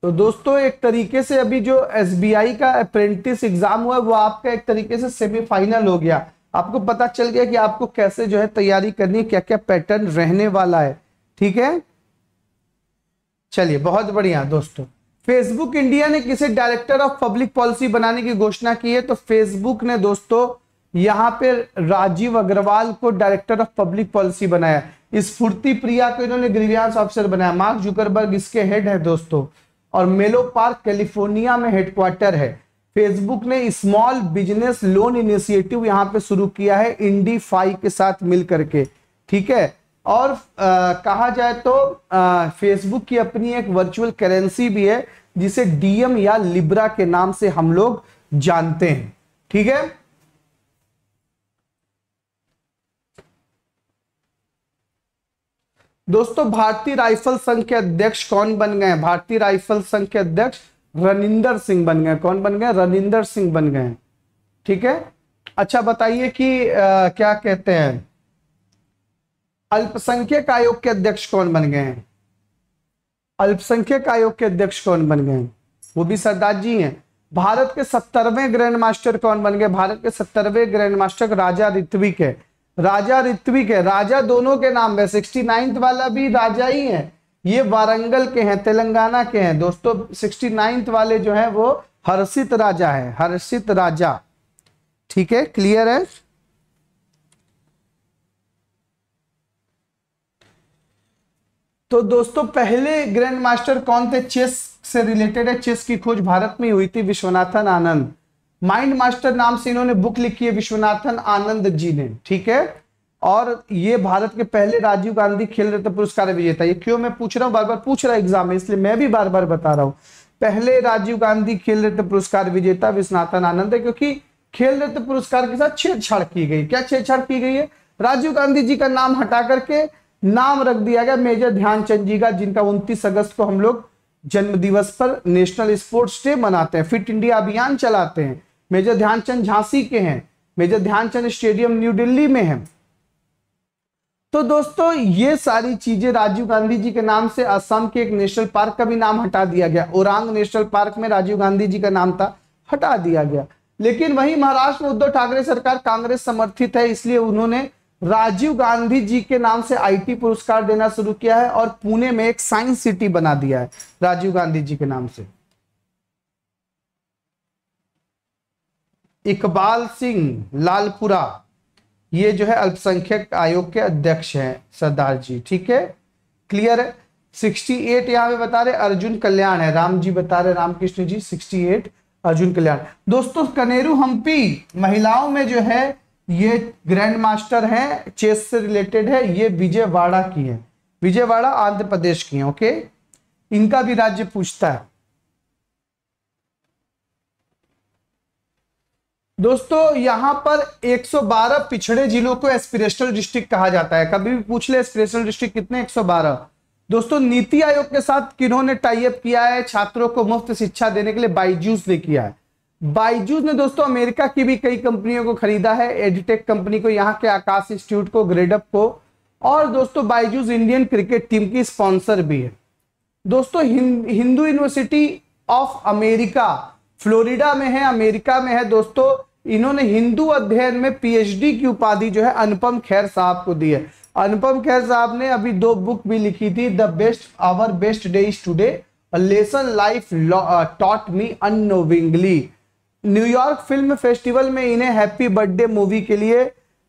तो दोस्तों एक तरीके से अभी जो एसबीआई का अप्रेंटिस एग्जाम हुआ वो आपका एक तरीके से सेमीफाइनल हो गया। आपको पता चल गया कि आपको कैसे जो है तैयारी करनी है, क्या क्या पैटर्न रहने वाला है, ठीक है। चलिए बहुत बढ़िया दोस्तों। फेसबुक इंडिया ने किसे डायरेक्टर ऑफ पब्लिक पॉलिसी बनाने की घोषणा की है, तो फेसबुक ने दोस्तों यहाँ पे राजीव अग्रवाल को डायरेक्टर ऑफ पब्लिक पॉलिसी बनाया। इस स्फूर्ति प्रिया को इन्होंने ग्रीवियांस ऑफिसर बनाया। मार्क जुकरबर्ग इसके हेड है दोस्तों, और मेलो पार्क कैलिफोर्निया में हेडक्वार्टर है। फेसबुक ने स्मॉल बिजनेस लोन इनिशिएटिव यहाँ पे शुरू किया है इंडी फाई के साथ मिल करके, ठीक है। और आ, कहा जाए तो फेसबुक की अपनी एक वर्चुअल करेंसी भी है जिसे डीएम या लिब्रा के नाम से हम लोग जानते हैं, ठीक है। दोस्तों भारतीय राइफल संघ के अध्यक्ष कौन बन गए, भारतीय राइफल संघ के अध्यक्ष रणिंदर सिंह बन गए। कौन बन गए, रणिंदर सिंह बन गए, ठीक है। अच्छा बताइए कि आ, क्या कहते हैं अल्पसंख्यक आयोग के अध्यक्ष कौन बन गए हैं, अल्पसंख्यक आयोग के अध्यक्ष कौन बन गए, वो भी सरदार जी हैं। भारत के सत्तरवें ग्रैंड मास्टर कौन बन गए, भारत के सत्तरवें ग्रैंड मास्टर राजा ऋत्विक है, राजा ऋत्विक है। राजा दोनों के नाम है, सिक्सटी नाइन्थ वाला भी राजा ही है, ये वारंगल के हैं, तेलंगाना के हैं दोस्तों। सिक्सटी नाइन्थ वाले जो है वो हर्षित राजा है, हर्षित राजा, ठीक है, क्लियर है। तो दोस्तों पहले ग्रैंड मास्टर कौन थे, चेस से रिलेटेड है, चेस की खोज भारत में हुई थी विश्वनाथन आनंद। माइंड मास्टर नाम से इन्होंने बुक लिखी है विश्वनाथन आनंद जी ने, ठीक है। और ये भारत के पहले राजीव गांधी खेल रत्न पुरस्कार विजेता। ये क्यों मैं पूछ रहा हूँ, बार बार पूछ रहा है एग्जाम में, इसलिए मैं भी बार बार बता रहा हूँ। पहले राजीव गांधी खेल रत्न पुरस्कार विजेता विश्वनाथन आनंद है, क्योंकि खेल रत्न पुरस्कार के साथ छेड़छाड़ की गई। क्या छेड़छाड़ की गई है, राजीव गांधी जी का नाम हटा करके नाम रख दिया गया मेजर ध्यानचंद जी का, जिनका उनतीस अगस्त को हम लोग जन्म दिवस पर नेशनल स्पोर्ट्स डे मनाते हैं, फिट इंडिया अभियान चलाते हैं। मेजर ध्यानचंद झांसी के हैं, major Dhyanchand stadium new Delhi में है। तो दोस्तों ये सारी चीजें, राजीव गांधी जी के नाम से असम के एक नेशनल पार्क का भी नाम हटा दिया गया, ओरांग नेशनल पार्क में राजीव गांधी जी का नाम था, हटा दिया गया। लेकिन वही महाराष्ट्र में उद्धव ठाकरे सरकार कांग्रेस समर्थित है, इसलिए उन्होंने राजीव गांधी जी के नाम से आईटी पुरस्कार देना शुरू किया है, और पुणे में एक साइंस सिटी बना दिया है राजीव गांधी जी के नाम से। इकबाल सिंह लालपुरा, ये जो है अल्पसंख्यक आयोग के अध्यक्ष हैं सरदार जी, ठीक है, क्लियर है। अड़सठ यहाँ पे बता रहे अर्जुन कल्याण है, राम जी बता रहे रामकृष्ण जी, अड़सठ अर्जुन कल्याण। दोस्तों कनेरू हम्पी महिलाओं में जो है ये ग्रैंड मास्टर हैं, चेस से रिलेटेड है, ये विजयवाड़ा की है, विजयवाड़ा आंध्र प्रदेश की है, ओके। इनका भी राज्य पूछता है। दोस्तों यहां पर एक सौ बारह पिछड़े जिलों को एस्पिरेशनल डिस्ट्रिक्ट कहा जाता है, कभी भी पूछ ले एस्पिरेशनल डिस्ट्रिक्ट कितने, एक सौ बारह। दोस्तों नीति आयोग के साथ किन्होंने टाई अप किया है, छात्रों को मुफ्त शिक्षा देने के लिए बायजूस ने किया है। बायजूस ने दोस्तों अमेरिका की भी कई कंपनियों को खरीदा है, एडिटेक कंपनी को, यहाँ के आकाश इंस्टीट्यूट को, ग्रेडअप को, और दोस्तों बायजूस इंडियन क्रिकेट टीम की स्पॉन्सर भी है। दोस्तों Hindu university of America Florida में है, अमेरिका में है दोस्तों, इन्होंने हिंदू अध्ययन में पीएचडी की उपाधि जो है अनुपम खेर साहब को दी है। अनुपम खेर साहब ने अभी दो बुक भी लिखी थी, the best our best day is today lesson life taught me unknowingly. New York film festival में इन्हें हैप्पी बर्थडे मूवी के लिए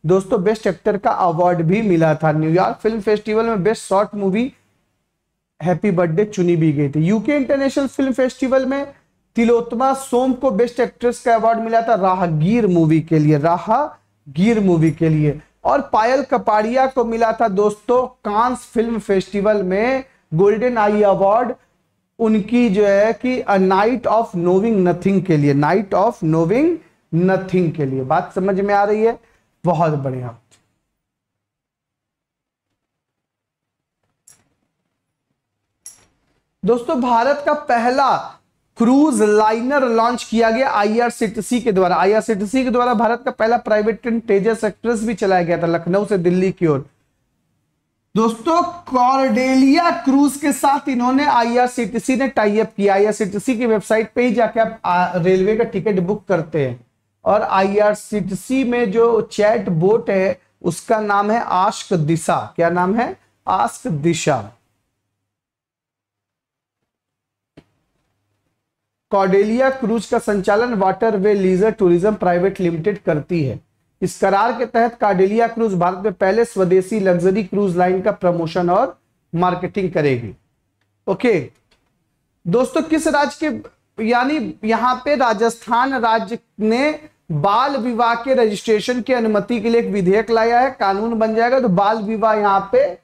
दोस्तों बेस्ट एक्टर का अवार्ड भी मिला था। न्यूयॉर्क फिल्म फेस्टिवल में best short movie happy birthday चुनी भी गई थी। यूके इंटरनेशनल फिल्म फेस्टिवल में तिलोत्तमा सोम को बेस्ट एक्ट्रेस का अवार्ड मिला था राहगीर मूवी के लिए, राहगीर मूवी के लिए। और पायल कपाड़िया को मिला था दोस्तों कांस फिल्म फेस्टिवल में गोल्डन आई अवार्ड, उनकी जो है कि a night of knowing nothing के लिए, नाइट ऑफ नोविंग नथिंग के लिए। बात समझ में आ रही है? बहुत बढ़िया। दोस्तों भारत का पहला क्रूज लाइनर लॉन्च किया गया आईआरसीटीसी के द्वारा। आईआरसीटीसी के द्वारा भारत का पहला प्राइवेट ट्रेन तेजस एक्सप्रेस भी चलाया गया था लखनऊ से दिल्ली की ओर। दोस्तों कॉर्डेलिया क्रूज के साथ इन्होंने आईआरसीटीसी ने टाई अप किया। आईआरसीटीसी की वेबसाइट पे ही जाके आप रेलवे का टिकट बुक करते हैं और आईआरसीटीसी में जो चैट बोट है उसका नाम है आस्क दिशा। क्या नाम है? आस्क दिशा। कॉर्डेलिया क्रूज का संचालन waterway leisure tourism private limited करती है। इस करार के तहत कॉर्डेलिया क्रूज भारत में पहले स्वदेशी लग्जरी क्रूज लाइन का प्रमोशन और मार्केटिंग करेगी। ओके दोस्तों, किस राज्य के, यानी यहां पे राजस्थान राज्य ने बाल विवाह के रजिस्ट्रेशन की अनुमति के लिए एक विधेयक लाया है। कानून बन जाएगा तो बाल विवाह यहाँ पे,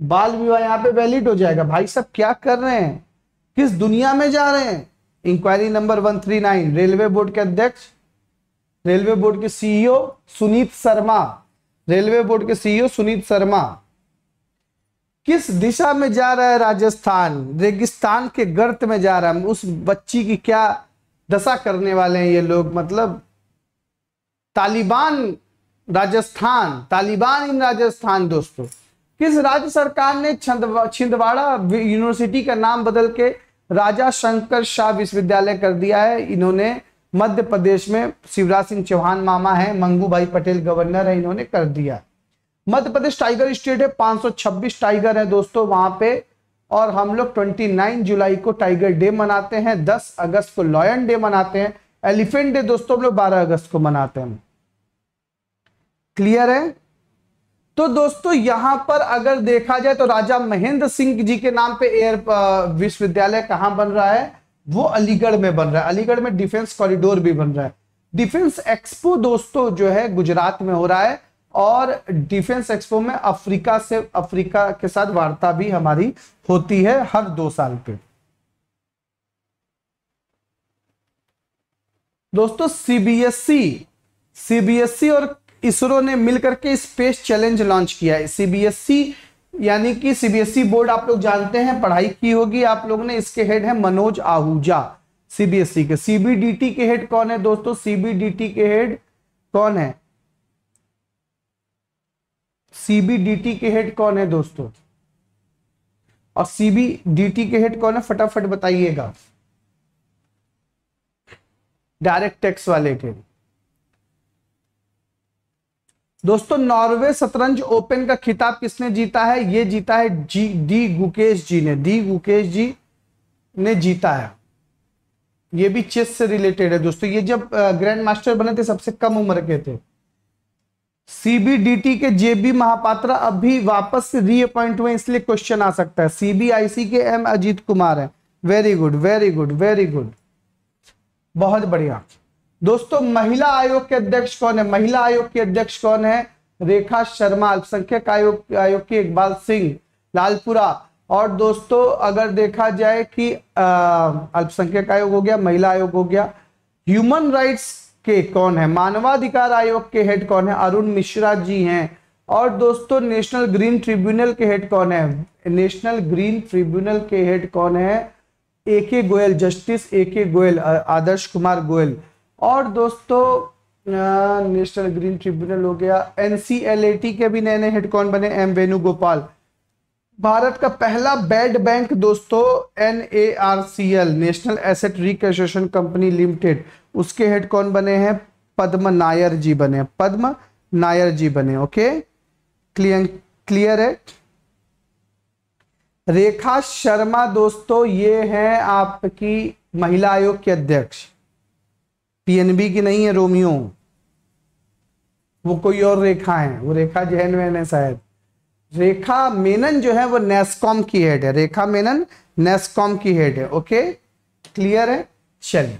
बाल विवाह यहाँ पे वैलिड हो जाएगा। भाई साहब क्या कर रहे हैं, किस दुनिया में जा रहे हैं? Inquiry number one three nine. Railway board के अध्यक्ष, रेलवे बोर्ड के CEO Sunit Sharma, railway board के सीईओ सुनीत शर्मा। किस दिशा में जा रहा है राजस्थान? रेगिस्तान के गर्त में जा रहा है। उस बच्ची की क्या दशा करने वाले हैं ये लोग, मतलब तालिबान राजस्थान, तालिबान इन राजस्थान। दोस्तों किस राज्य सरकार ने छिंदवाड़ा यूनिवर्सिटी का नाम बदल के राजा शंकर शाह विश्वविद्यालय कर दिया है? इन्होंने मध्य प्रदेश में शिवराज सिंह चौहान मामा है, मंगू भाई पटेल गवर्नर है, इन्होंने कर दिया। मध्य प्रदेश टाइगर स्टेट है, पाँच सौ छब्बीस टाइगर है दोस्तों वहां पे। और हम लोग उनतीस जुलाई को टाइगर डे मनाते हैं, दस अगस्त को लॉयन डे मनाते हैं, एलिफेंट डे दोस्तों हम लोग बारह अगस्त को मनाते हैं। क्लियर है? तो दोस्तों यहां पर अगर देखा जाए तो राजा महेंद्र सिंह जी के नाम पे एयर विश्वविद्यालय कहाँ बन रहा है? वो अलीगढ़ में बन रहा है। अलीगढ़ में डिफेंस कॉरिडोर भी बन रहा है। डिफेंस एक्सपो दोस्तों जो है गुजरात में हो रहा है और डिफेंस एक्सपो में अफ्रीका से, अफ्रीका के साथ वार्ता भी हमारी होती है हर दो साल पे। दोस्तों सीबीएसई, सीबीएसई और इसरो ने मिलकर के स्पेस चैलेंज लॉन्च किया है। सीबीएसई यानी कि सीबीएसई बोर्ड आप लोग जानते हैं, पढ़ाई की होगी आप लोगों ने। इसके हेड है मनोज आहूजा सीबीएसई के। सीबीडीटी के हेड कौन है दोस्तों? सीबीडीटी के हेड कौन है? सीबीडीटी के हेड कौन है दोस्तों? और सीबीडीटी के हेड कौन है फटाफट बताइएगा। डायरेक्ट टैक्स वाले के दोस्तों। नॉर्वे शतरंज ओपन का खिताब किसने जीता है? ये जीता है जी डी गुकेश जी ने, डी गुकेश जी ने जीता है। ये भी चेस से रिलेटेड है दोस्तों। ये जब ग्रैंड मास्टर बने थे सबसे कम उम्र के थे। सीबीडीटी के जेबी महापात्रा अभी वापस रीअपॉइंट हुए, इसलिए क्वेश्चन आ सकता है। सीबीआईसी के एम अजीत कुमार है। Very good, very good, very good, बहुत बढ़िया। दोस्तों महिला आयोग के अध्यक्ष कौन है? महिला आयोग के अध्यक्ष कौन है? रेखा शर्मा। अल्पसंख्यक आयोग आयोग की इकबाल सिंह लालपुरा। और दोस्तों अगर देखा जाए कि अल्पसंख्यक आयोग हो गया, महिला आयोग हो गया। ह्यूमन राइट्स के कौन है? मानवाधिकार आयोग के हेड कौन है? अरुण मिश्रा जी हैं। और दोस्तों नेशनल ग्रीन ट्रिब्यूनल के हेड कौन है? नेशनल ग्रीन ट्रिब्यूनल के हेड कौन है? ए के गोयल, जस्टिस ए के गोयल, आदर्श कुमार गोयल। और दोस्तों नेशनल ग्रीन ट्रिब्यूनल हो गया। एनसीएलएटी के भी नए नए हेड कौन बने? एम वेणुगोपाल। भारत का पहला बेड बैंक दोस्तों एनएआरसीएल, नेशनल एसेट रिकैशेशन कंपनी लिमिटेड, उसके हेड कौन बने हैं? पद्म नायर जी बने, पद्म नायर जी बने। ओके क्लियर, क्लियर है। रेखा शर्मा दोस्तों ये हैं आपकी महिला आयोग के अध्यक्ष, पीएनबी की नहीं है रोमियो, वो कोई और रेखा है, वो रेखा जैन वैन है शायद। रेखा मेनन जो है वो नेस्कॉम की हेड है, रेखा मेनन नेस्कॉम की हेड है। ओके क्लियर है। चलिए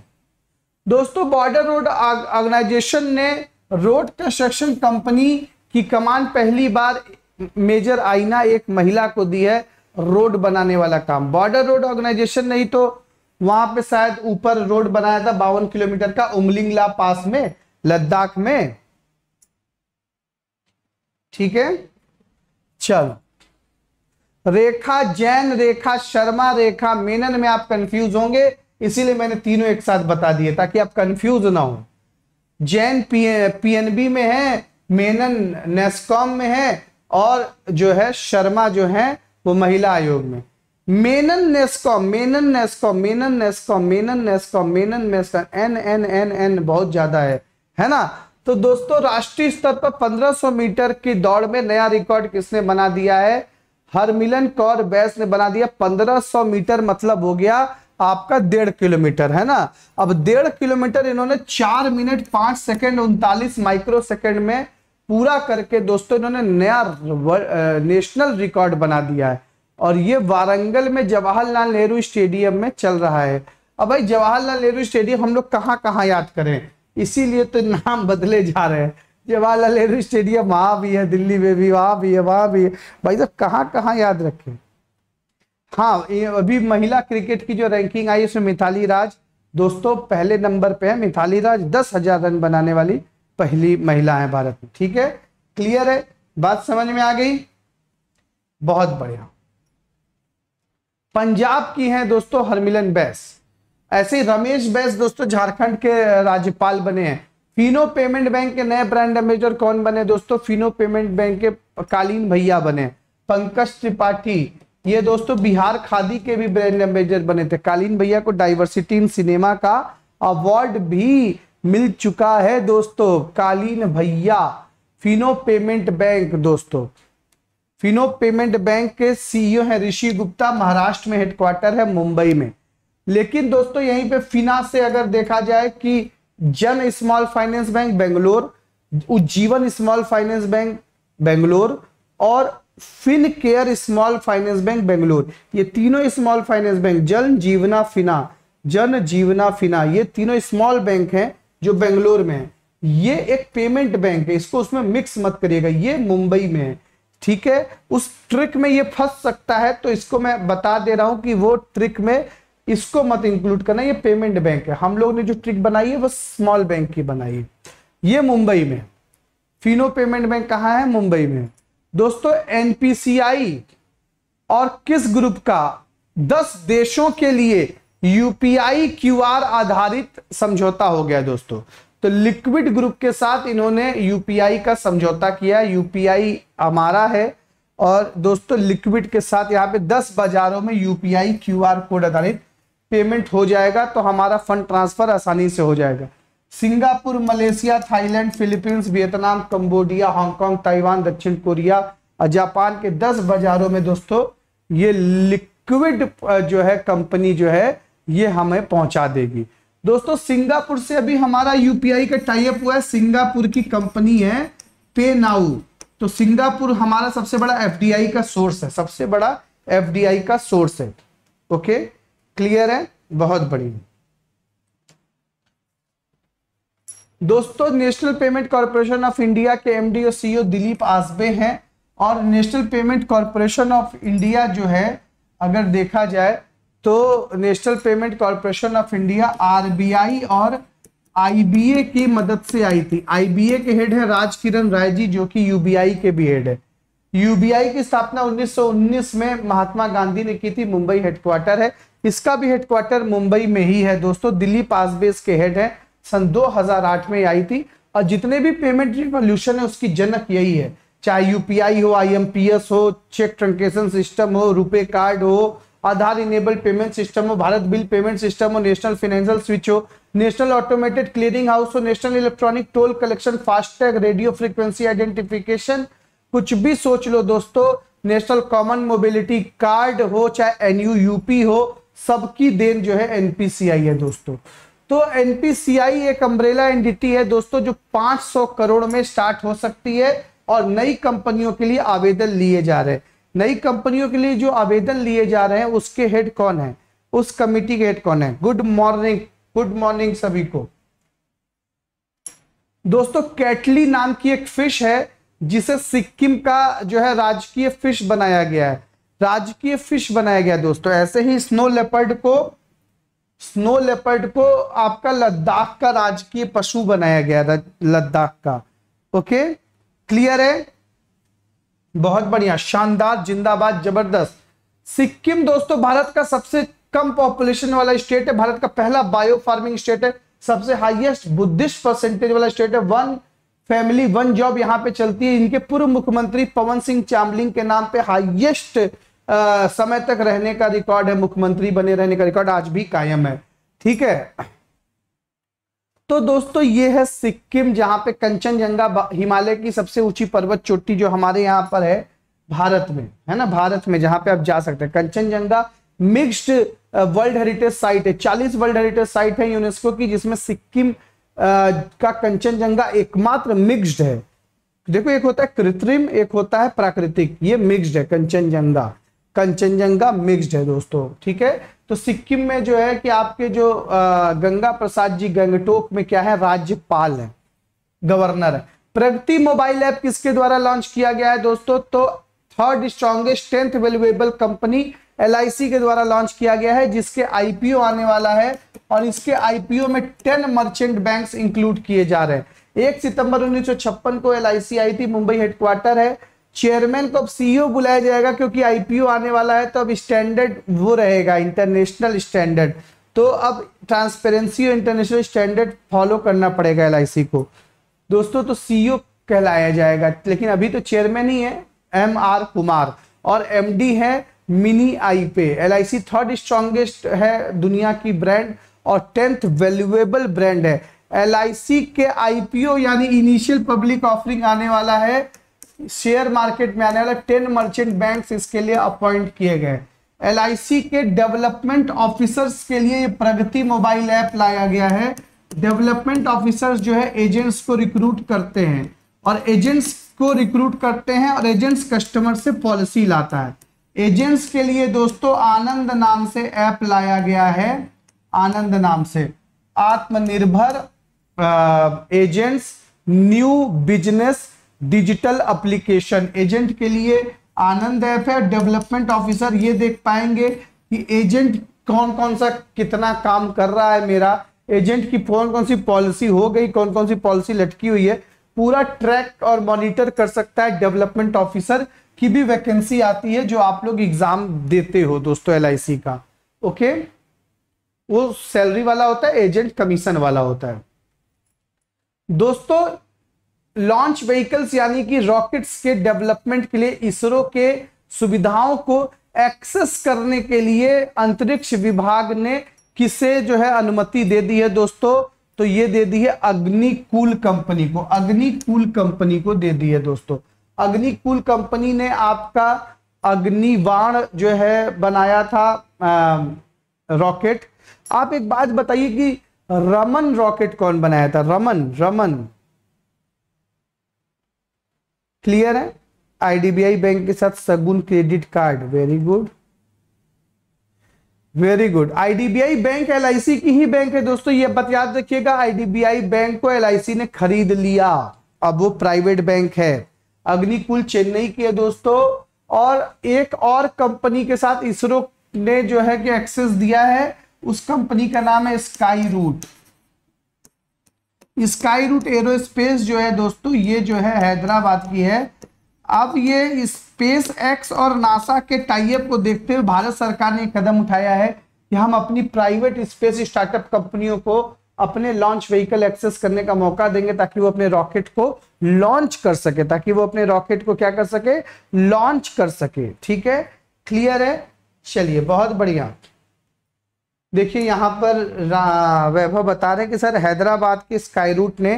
दोस्तों, बॉर्डर रोड ऑर्गेनाइजेशन ने रोड कंस्ट्रक्शन कंपनी की कमान पहली बार मेजर आईना एक महिला को दी है, रोड बनाने वाला काम। बॉर्डर रोड ऑर्गेनाइजेशन नहीं तो वहां पे शायद ऊपर रोड बनाया था बावन किलोमीटर का उमलिंगला पास में लद्दाख में, ठीक है। चलो, रेखा जैन, रेखा शर्मा, रेखा मेनन में आप कंफ्यूज होंगे, इसीलिए मैंने तीनों एक साथ बता दिए ताकि आप कंफ्यूज ना हो। जैन पीएनबी में है, मेनन नेस्कॉम में है, और जो है शर्मा जो है वो महिला आयोग में। Menon NASSCOM Menon NASSCOM Menon NASSCOM Menon NASSCOM Menon NASSCOM N N N N बहुत ज्यादा है, है ना। तो दोस्तों, राष्ट्रीय स्तर पर पंद्रह सौ मीटर की दौड़ में नया रिकॉर्ड किसने बना दिया है? हरमिलन कौर बैस ने बना दिया। पंद्रह सौ मीटर मतलब हो गया आपका डेढ़ किलोमीटर, है ना। अब डेढ़ किलोमीटर इन्होंने चार मिनट पांच सेकेंड उनतालीस माइक्रो सेकेंड में पूरा करके दोस्तों इन्होंने नया नेशनल रिकॉर्ड बना दिया है, और ये वारंगल में जवाहरलाल नेहरू स्टेडियम में चल रहा है। अब भाई जवाहरलाल नेहरू स्टेडियम हम लोग कहाँ कहाँ याद करें, इसीलिए तो नाम बदले जा रहे हैं। जवाहरलाल नेहरू स्टेडियम वहाँ भी है, दिल्ली में भी वहाँ भी है, वहाँ भी है, भाई साहब कहाँ कहाँ याद रखें। हाँ, अभी महिला क्रिकेट की जो रैंकिंग आई उसमें मिथाली राज दोस्तों पहले नंबर पे है। मिथाली राज दस हजार रन बनाने वाली पहली महिला है भारत में, ठीक है। क्लियर है, बात समझ में आ गई, बहुत बढ़िया। पंजाब की हैं दोस्तों हरमिलन बैस। ऐसे ही रमेश बैस दोस्तों झारखंड के राज्यपाल बने हैं। फिनो पेमेंट बैंक के नए ब्रांड एम्बेसडर कौन बने दोस्तों? फिनो पेमेंट बैंक के कालीन भैया बने। पंकज त्रिपाठी, ये दोस्तों बिहार खादी के भी ब्रांड एम्बेसडर बने थे। कालीन भैया को डाइवर्सिटी इन सिनेमा का अवार्ड भी मिल चुका है दोस्तों। कालीन भैया, फिनो पेमेंट बैंक दोस्तों, फिनो पेमेंट बैंक के सीईओ हैं ऋषि गुप्ता। महाराष्ट्र में हेडक्वार्टर है, मुंबई में। लेकिन दोस्तों यहीं पे फिना से अगर देखा जाए कि Jana small finance bank Bangalore, Ujjivan small finance bank Bangalore और Fincare small finance bank Bangalore, ये तीनों स्मॉल फाइनेंस बैंक, जन जीवना फिना, जन जीवना फिना, ये तीनों स्मॉल बैंक हैं जो बेंगलोर में है। ये एक पेमेंट बैंक है, इसको उसमें मिक्स मत करिएगा, ये मुंबई में है, ठीक है। उस ट्रिक में ये फंस सकता है तो इसको मैं बता दे रहा हूं कि वो ट्रिक में इसको मत इंक्लूड करना, ये पेमेंट बैंक है। हम लोग ने जो ट्रिक बनाई है वो स्मॉल बैंक की बनाई है। ये मुंबई में फिनो पेमेंट बैंक कहाँ है? मुंबई में दोस्तों। एनपीसीआई और किस ग्रुप का दस देशों के लिए यूपीआई क्यूआर आधारित समझौता हो गया दोस्तों। तो लिक्विड ग्रुप के साथ इन्होंने यूपीआई का समझौता किया। यूपीआई हमारा है और दोस्तों लिक्विड के साथ यहाँ पे दस बाजारों में यूपीआई क्यूआर कोड आधारित पेमेंट हो जाएगा, तो हमारा फंड ट्रांसफर आसानी से हो जाएगा। Singapore, Malaysia, Thailand, Philippines, Vietnam, Cambodia, Hong Kong, Taiwan, दक्षिण कोरिया और जापान के दस बाजारों में दोस्तों ये लिक्विड जो है कंपनी जो है ये हमें पहुंचा देगी दोस्तों। सिंगापुर से अभी हमारा यूपीआई का टाइप हुआ है। सिंगापुर की कंपनी है पे नाउ। तो सिंगापुर हमारा सबसे बड़ा एफडीआई का सोर्स है, सबसे बड़ा एफडीआई का सोर्स है। ओके क्लियर है, बहुत बढ़िया दोस्तों। National payment corporation of India के एमडी और सीईओ दिलीप आसबे हैं। और national payment corporation of India जो है अगर देखा जाए तो national payment corporation of India RBI और आईबीए की मदद से आई थी। आईबीए के हेड है राजकिरण राय जी, जो कि यूबीआई के भी हेड है। यूबीआई की स्थापना उन्नीस सौ उन्नीस में महात्मा गांधी ने की थी। मुंबई हेडक्वार्टर है, इसका भी हेडक्वार्टर मुंबई में ही है दोस्तों। दिलीप आसबे के हेड है, सन दो हजार आठ में आई थी। और जितने भी पेमेंट रिवॉल्यूशन है उसकी जनक यही है, चाहे यूपीआई हो, आईएमपीएस हो, चेक ट्रांजेक्शन सिस्टम हो, रुपे कार्ड हो, आधार इनेबल्ड पेमेंट सिस्टम हो, भारत बिल पेमेंट सिस्टम हो, नेशनल फाइनेंशियल स्विच हो, नेशनल ऑटोमेटेड क्लियरिंग हाउस हो, national electronic toll collection, FASTag, radio frequency identification, कुछ भी सोच लो दोस्तों नेशनल कॉमन मोबिलिटी कार्ड हो चाहे एनयूयूपी हो, सबकी देन जो है एनपीसीआई है दोस्तों। तो एनपीसीआई एक अम्ब्रेला एंटिटी है दोस्तों जो पाँच सौ करोड़ में स्टार्ट हो सकती है और नई कंपनियों के लिए आवेदन लिए जा रहे हैं। नई कंपनियों के लिए जो आवेदन लिए जा रहे हैं उसके हेड कौन है, उस कमिटी के हेड कौन है। गुड मॉर्निंग, गुड मॉर्निंग सभी को दोस्तों। कैटली नाम की एक फिश है जिसे सिक्किम का जो है राजकीय फिश बनाया गया है, राजकीय फिश बनाया गया दोस्तों। ऐसे ही स्नो लेपर्ड को स्नो लेपर्ड को आपका लद्दाख का राजकीय पशु बनाया गया, लद्दाख का। ओके, क्लियर है, बहुत बढ़िया, शानदार, जिंदाबाद, जबरदस्त। सिक्किम दोस्तों भारत का सबसे कम पॉपुलेशन वाला स्टेट है, भारत का पहला बायो फार्मिंग स्टेट है, सबसे हाईएस्ट बुद्धिस्ट परसेंटेज वाला स्टेट है। वन फैमिली वन जॉब यहाँ पे चलती है। इनके पूर्व मुख्यमंत्री पवन सिंह चामलिंग के नाम पे हाईएस्ट समय तक रहने का रिकॉर्ड है, मुख्यमंत्री बने रहने का रिकॉर्ड आज भी कायम है। ठीक है, तो दोस्तों ये है सिक्किम, जहां पे कंचनजंगा हिमालय की सबसे ऊंची पर्वत चोटी जो हमारे यहाँ पर है भारत में, है ना, भारत में जहां पे आप जा सकते हैं। Kanchenjunga mixed world heritage site है, चालीस वर्ल्ड हेरिटेज साइट है यूनेस्को की, जिसमें सिक्किम का कंचनजंगा एकमात्र मिक्स्ड है। देखो, एक होता है कृत्रिम, एक होता है प्राकृतिक, ये मिक्स्ड है कंचनजंगा, कंचनजंगा मिक्स्ड है दोस्तों। ठीक है, तो सिक्किम में जो है कि आपके जो गंगा प्रसाद जी गंगटोक में क्या है, राज्यपाल है, गवर्नर है। प्रगति मोबाइल ऐप किसके द्वारा लॉन्च किया गया है दोस्तों, तो third strongest tenth valuable company L I C के द्वारा लॉन्च किया गया है, जिसके आईपीओ आने वाला है और इसके आईपीओ में टेन मर्चेंट बैंक्स इंक्लूड किए जा रहे हैं। एक सितंबर उन्नीस सौ छप्पन को एल आई सी आई थी, मुंबई हेडक्वार्टर है। चेयरमैन को अब सीईओ बुलाया जाएगा क्योंकि आईपीओ आने वाला है, तो अब स्टैंडर्ड वो रहेगा इंटरनेशनल स्टैंडर्ड, तो अब ट्रांसपेरेंसी और इंटरनेशनल स्टैंडर्ड फॉलो करना पड़ेगा एल आई सी को दोस्तों। तो सीईओ कहलाया जाएगा, लेकिन अभी तो चेयरमैन ही है एम आर कुमार और एमडी है मिनी आई पे। L I C third strongest है दुनिया की ब्रांड और टेंथ वैल्यूएबल ब्रांड है। एल आई सी के आईपीओ यानी इनिशियल पब्लिक ऑफरिंग आने वाला है, शेयर मार्केट में आने वाला, टेन मर्चेंट बैंक्स इसके लिए अपॉइंट किए गए। एल आई सी के डेवलपमेंट ऑफिसर्स के लिए प्रगति मोबाइल ऐप लाया गया है। डेवलपमेंट ऑफिसर्स जो है एजेंट्स को रिक्रूट करते हैं और एजेंट्स को रिक्रूट करते हैं और एजेंट्स कस्टमर से पॉलिसी लाता है। एजेंट्स के लिए दोस्तों आनंद नाम से ऐप लाया गया है, आनंद नाम से। आत्मनिर्भर agents new business digital application, agent के लिए आनंद ऐप है। डेवलपमेंट ऑफिसर ये देख पाएंगे कि एजेंट कौन कौन सा कितना काम कर रहा है मेरा, एजेंट की कौन कौन सी पॉलिसी हो गई, कौन कौन सी पॉलिसी लटकी हुई है, पूरा ट्रैक और मॉनिटर कर सकता है। डेवलपमेंट ऑफिसर की भी वैकेंसी आती है जो आप लोग एग्जाम देते हो दोस्तों एल आई सी का। ओके, वो सैलरी वाला होता है, एजेंट कमीशन वाला होता है दोस्तों। लॉन्च व्हीकल्स यानी कि रॉकेट्स के डेवलपमेंट के लिए इसरो के सुविधाओं को एक्सेस करने के लिए अंतरिक्ष विभाग ने किसे जो है अनुमति दे दी है दोस्तों, तो ये दे दी है अग्निकूल कंपनी को, अग्निकूल कंपनी को दे दी है दोस्तों। अग्निकूल कंपनी ने आपका अग्निबाण जो है बनाया था रॉकेट। आप एक बात बताइए कि रमन रॉकेट कौन बनाया था, रमन, रमन, क्लियर है, I D B I bank के साथ Shagun credit card, very good, very good. I D B I bank L I C की ही बैंक है दोस्तों, ये बात याद रखिएगा। I D B I bank को एल आई सी ने खरीद लिया, अब वो प्राइवेट बैंक है। अग्निकूल चेन्नई की है दोस्तों और एक और कंपनी के साथ इसरो ने जो है कि एक्सेस दिया है, उस कंपनी का नाम है Skyroot. Skyroot aerospace जो है दोस्तों ये जो है हैदराबाद की है। अब ये स्पेस एक्स और नासा के टाइप को देखते हुए भारत सरकार ने कदम उठाया है कि हम अपनी प्राइवेट स्पेस स्टार्टअप कंपनियों को अपने लॉन्च व्हीकल एक्सेस करने का मौका देंगे, ताकि वो अपने रॉकेट को लॉन्च कर सके, ताकि वो अपने रॉकेट को क्या कर सके, लॉन्च कर सके। ठीक है, क्लियर है, चलिए, बहुत बढ़िया। देखिए यहाँ पर वैभव बता रहे हैं कि सर हैदराबाद के स्काई रूट ने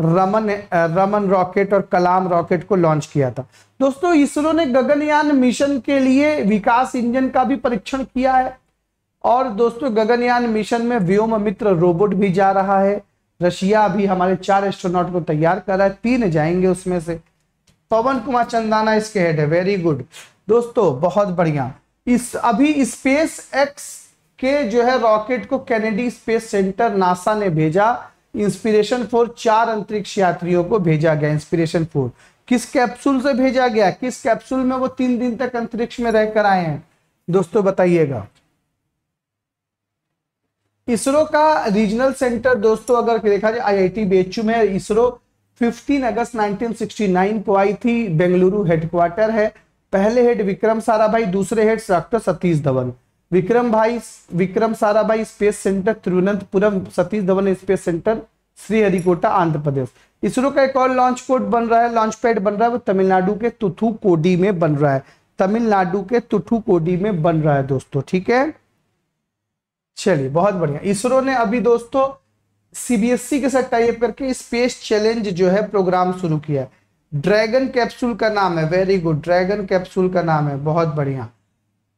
रमन रमन रॉकेट और कलाम रॉकेट को लॉन्च किया था। दोस्तों, इसरो ने गगनयान मिशन के लिए विकास इंजन का भी परीक्षण किया है, और दोस्तों गगनयान मिशन में व्योम मित्र रोबोट भी जा रहा है। रशिया भी हमारे चार एस्ट्रोनॉट को तैयार कर रहा है, तीन जाएंगे उसमें से। पवन कुमार चंदाना इसके हेड है, वेरी गुड दोस्तों, बहुत बढ़िया। इस अभी स्पेस एक्स के जो है रॉकेट को कैनेडी स्पेस सेंटर नासा ने भेजा। इंस्पिरेशन फोर चार अंतरिक्ष यात्रियों को भेजा गया। इंस्पिरेशन फोर किस कैप्सूल से भेजा गया, किस कैप्सूल में वो तीन दिन तक अंतरिक्ष में रहकर आए हैं, दोस्तों बताइएगा। इसरो का रीजनल सेंटर दोस्तों अगर देखा जाए आईआईटी बेचू में। इसरो पंद्रह अगस्त उन्नीस सौ उनहत्तर को आई थी, बेंगलुरु हेडक्वार्टर है। पहले हेड विक्रम साराभाई, दूसरे head doctor Satish Dhawan. Vikram Bhai Vikram Sarabhai space centre Thiruvananthapuram, Satish Dhawan space centre Sriharikota Andhra Pradesh. ISRO का एक और लॉन्च कोड बन रहा है, लॉन्च पैड बन रहा है, वो तमिलनाडु के तुथुकोडी में बन रहा है, तमिलनाडु के तुथुकोडी में बन रहा है दोस्तों, ठीक है। चलिए, बहुत बढ़िया। इसरो ने अभी दोस्तों सीबीएसई के साथ टाई अप करके स्पेस चैलेंज जो है प्रोग्राम शुरू किया है। ड्रैगन कैप्सूल का नाम है, वेरी गुड, ड्रैगन कैप्सूल का नाम है, बहुत बढ़िया।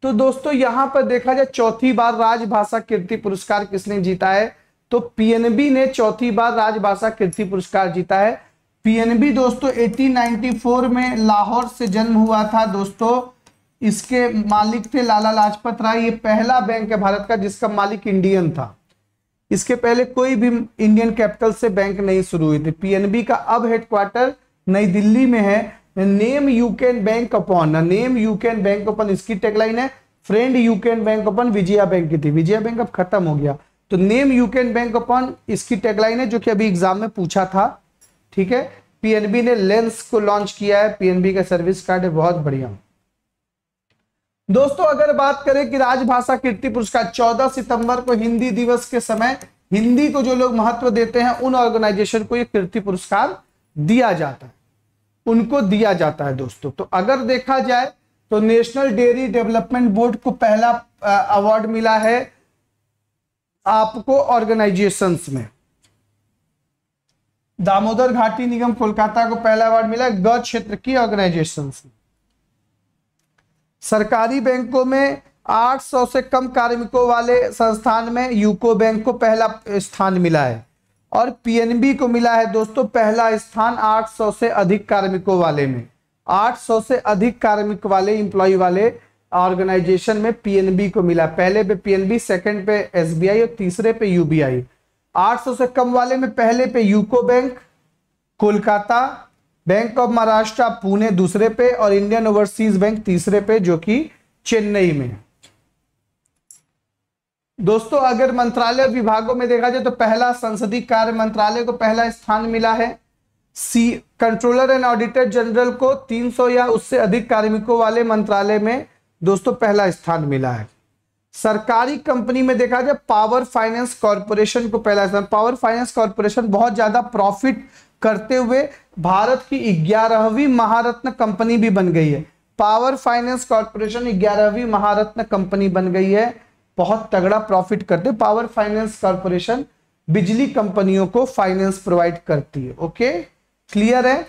तो दोस्तों यहाँ पर देखा जाए चौथी बार राजभाषा कीर्ति पुरस्कार किसने जीता है, तो पीएनबी ने चौथी बार राजभाषा कीर्ति पुरस्कार जीता है। पीएनबी दोस्तों अठारह सौ चौरानवे में लाहौर से जन्म हुआ था दोस्तों, इसके मालिक थे लाला लाजपत राय। ये पहला बैंक है भारत का जिसका मालिक इंडियन था, इसके पहले कोई भी इंडियन कैपिटल से बैंक नहीं शुरू हुई थी। पीएनबी का अब हेडक्वार्टर नई दिल्ली में है। Name you can bank upon, name you can bank upon इसकी टैगलाइन है। Friend you can bank upon Vijaya bank की थी, विजया बैंक अब खत्म हो गया, तो name you can bank upon इसकी टैगलाइन है, जो कि अभी एग्जाम में पूछा था, ठीक है। पीएनबी ने लेंस को लॉन्च किया है, पीएनबी का सर्विस कार्ड है, बहुत बढ़िया। दोस्तों अगर बात करें कि राजभाषा कीर्ति पुरस्कार चौदह सितंबर को हिंदी दिवस के समय हिंदी को जो लोग महत्व देते हैं उन ऑर्गेनाइजेशन को ये कीर्ति पुरस्कार दिया जाता है, उनको दिया जाता है दोस्तों। तो अगर देखा जाए तो नेशनल डेयरी डेवलपमेंट बोर्ड को पहला अवार्ड मिला है आपको ऑर्गेनाइजेशंस में। दामोदर घाटी निगम कोलकाता को पहला अवार्ड मिला गौ क्षेत्र की ऑर्गेनाइजेशंस में। सरकारी बैंकों में आठ सौ से कम कार्मिकों वाले संस्थान में यूको बैंक को पहला स्थान मिला है, और पीएनबी को मिला है दोस्तों पहला स्थान आठ सौ से अधिक कार्मिकों वाले में। आठ सौ से अधिक कार्मिक वाले इंप्लॉय वाले ऑर्गेनाइजेशन में पीएनबी को मिला, पहले पे पीएनबी, सेकंड पे एसबीआई और तीसरे पे यूबीआई। आठ सौ से कम वाले में पहले पे UCO bank Kolkata, bank of Maharashtra Pune दूसरे पे, और इंडियन ओवरसीज बैंक तीसरे पे जो कि चेन्नई में। दोस्तों अगर मंत्रालय विभागों में देखा जाए तो पहला संसदीय कार्य मंत्रालय को पहला स्थान मिला है। C controller and auditor general को तीन सौ या उससे अधिक कार्मिकों वाले मंत्रालय में दोस्तों पहला स्थान मिला है। सरकारी कंपनी में देखा जाए पावर फाइनेंस कॉरपोरेशन को पहला स्थान। पावर फाइनेंस कॉरपोरेशन बहुत ज्यादा प्रॉफिट करते हुए भारत की ग्यारहवीं महारत्न कंपनी भी बन गई है। पावर फाइनेंस कॉरपोरेशन ग्यारहवीं महारत्न कंपनी बन गई है, बहुत तगड़ा प्रॉफिट करते। पावर फाइनेंस कॉरपोरेशन बिजली कंपनियों को फाइनेंस प्रोवाइड करती है, ओके, क्लियर है।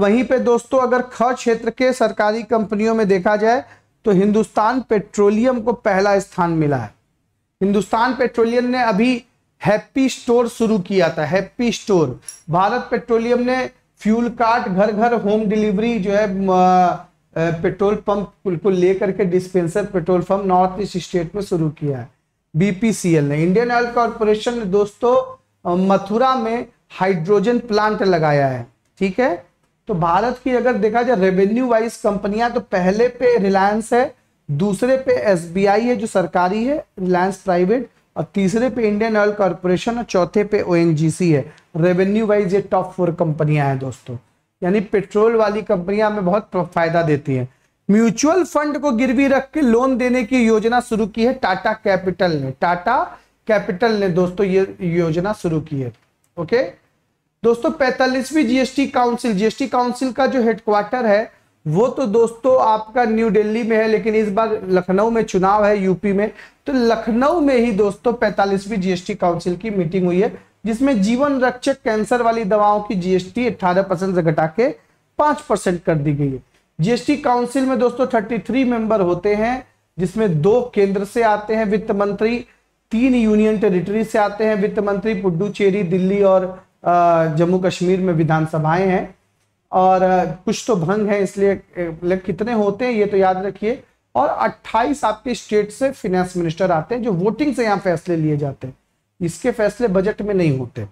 वहीं पे दोस्तों अगर ख क्षेत्र के सरकारी कंपनियों में देखा जाए तो हिंदुस्तान पेट्रोलियम को पहला स्थान मिला है। हिंदुस्तान पेट्रोलियम ने अभी हैप्पी स्टोर शुरू किया था, हैप्पी स्टोर। भारत पेट्रोलियम ने फ्यूल कार्ट, घर घर होम डिलीवरी जो है पेट्रोल पंप को लेकर के dispenser petrol pump north east state में शुरू किया है। बीपीसीएल ने, इंडियन ऑयल कॉरपोरेशन ने दोस्तों मथुरा में हाइड्रोजन प्लांट लगाया है, ठीक है। तो भारत की अगर देखा जाए रेवेन्यू वाइज कंपनियां तो पहले पे रिलायंस है, दूसरे पे एसबीआई है जो सरकारी है, रिलायंस प्राइवेट, और तीसरे पे इंडियन ऑयल कॉरपोरेशन और चौथे पे ओएनजीसी है। रेवेन्यू वाइज ये टॉप फोर कंपनियां हैं दोस्तों, यानी पेट्रोल वाली कंपनियां हमें बहुत फायदा देती हैं। म्यूचुअल फंड को गिरवी रख के लोन देने की योजना शुरू की है टाटा कैपिटल ने। टाटा कैपिटल ने दोस्तों ये योजना शुरू की है, ओके दोस्तों। पैंतालीसवीं जीएसटी काउंसिल, जीएसटी काउंसिल का जो हेडक्वार्टर है वो तो दोस्तों आपका न्यू दिल्ली में है, लेकिन इस बार लखनऊ में चुनाव है यूपी में, तो लखनऊ में ही दोस्तों पैंतालीसवीं जीएसटी काउंसिल की मीटिंग हुई है। जिसमें जीवन रक्षक कैंसर वाली दवाओं की जीएसटी अठारह परसेंट से घटा के पांच परसेंट कर दी गई है। जीएसटी काउंसिल में दोस्तों तैंतीस मेंबर होते हैं, जिसमें दो केंद्र से आते हैं वित्त मंत्री, तीन यूनियन टेरिटरी से आते हैं वित्त मंत्री, पुडुचेरी, दिल्ली और जम्मू कश्मीर में विधानसभाएं हैं, और कुछ तो भंग है इसलिए कितने होते हैं ये तो याद रखिए, और अट्ठाईस आपके स्टेट से फाइनेंस मिनिस्टर आते हैं जो वोटिंग से यहाँ फैसले लिए जाते हैं, इसके फैसले बजट में नहीं होते।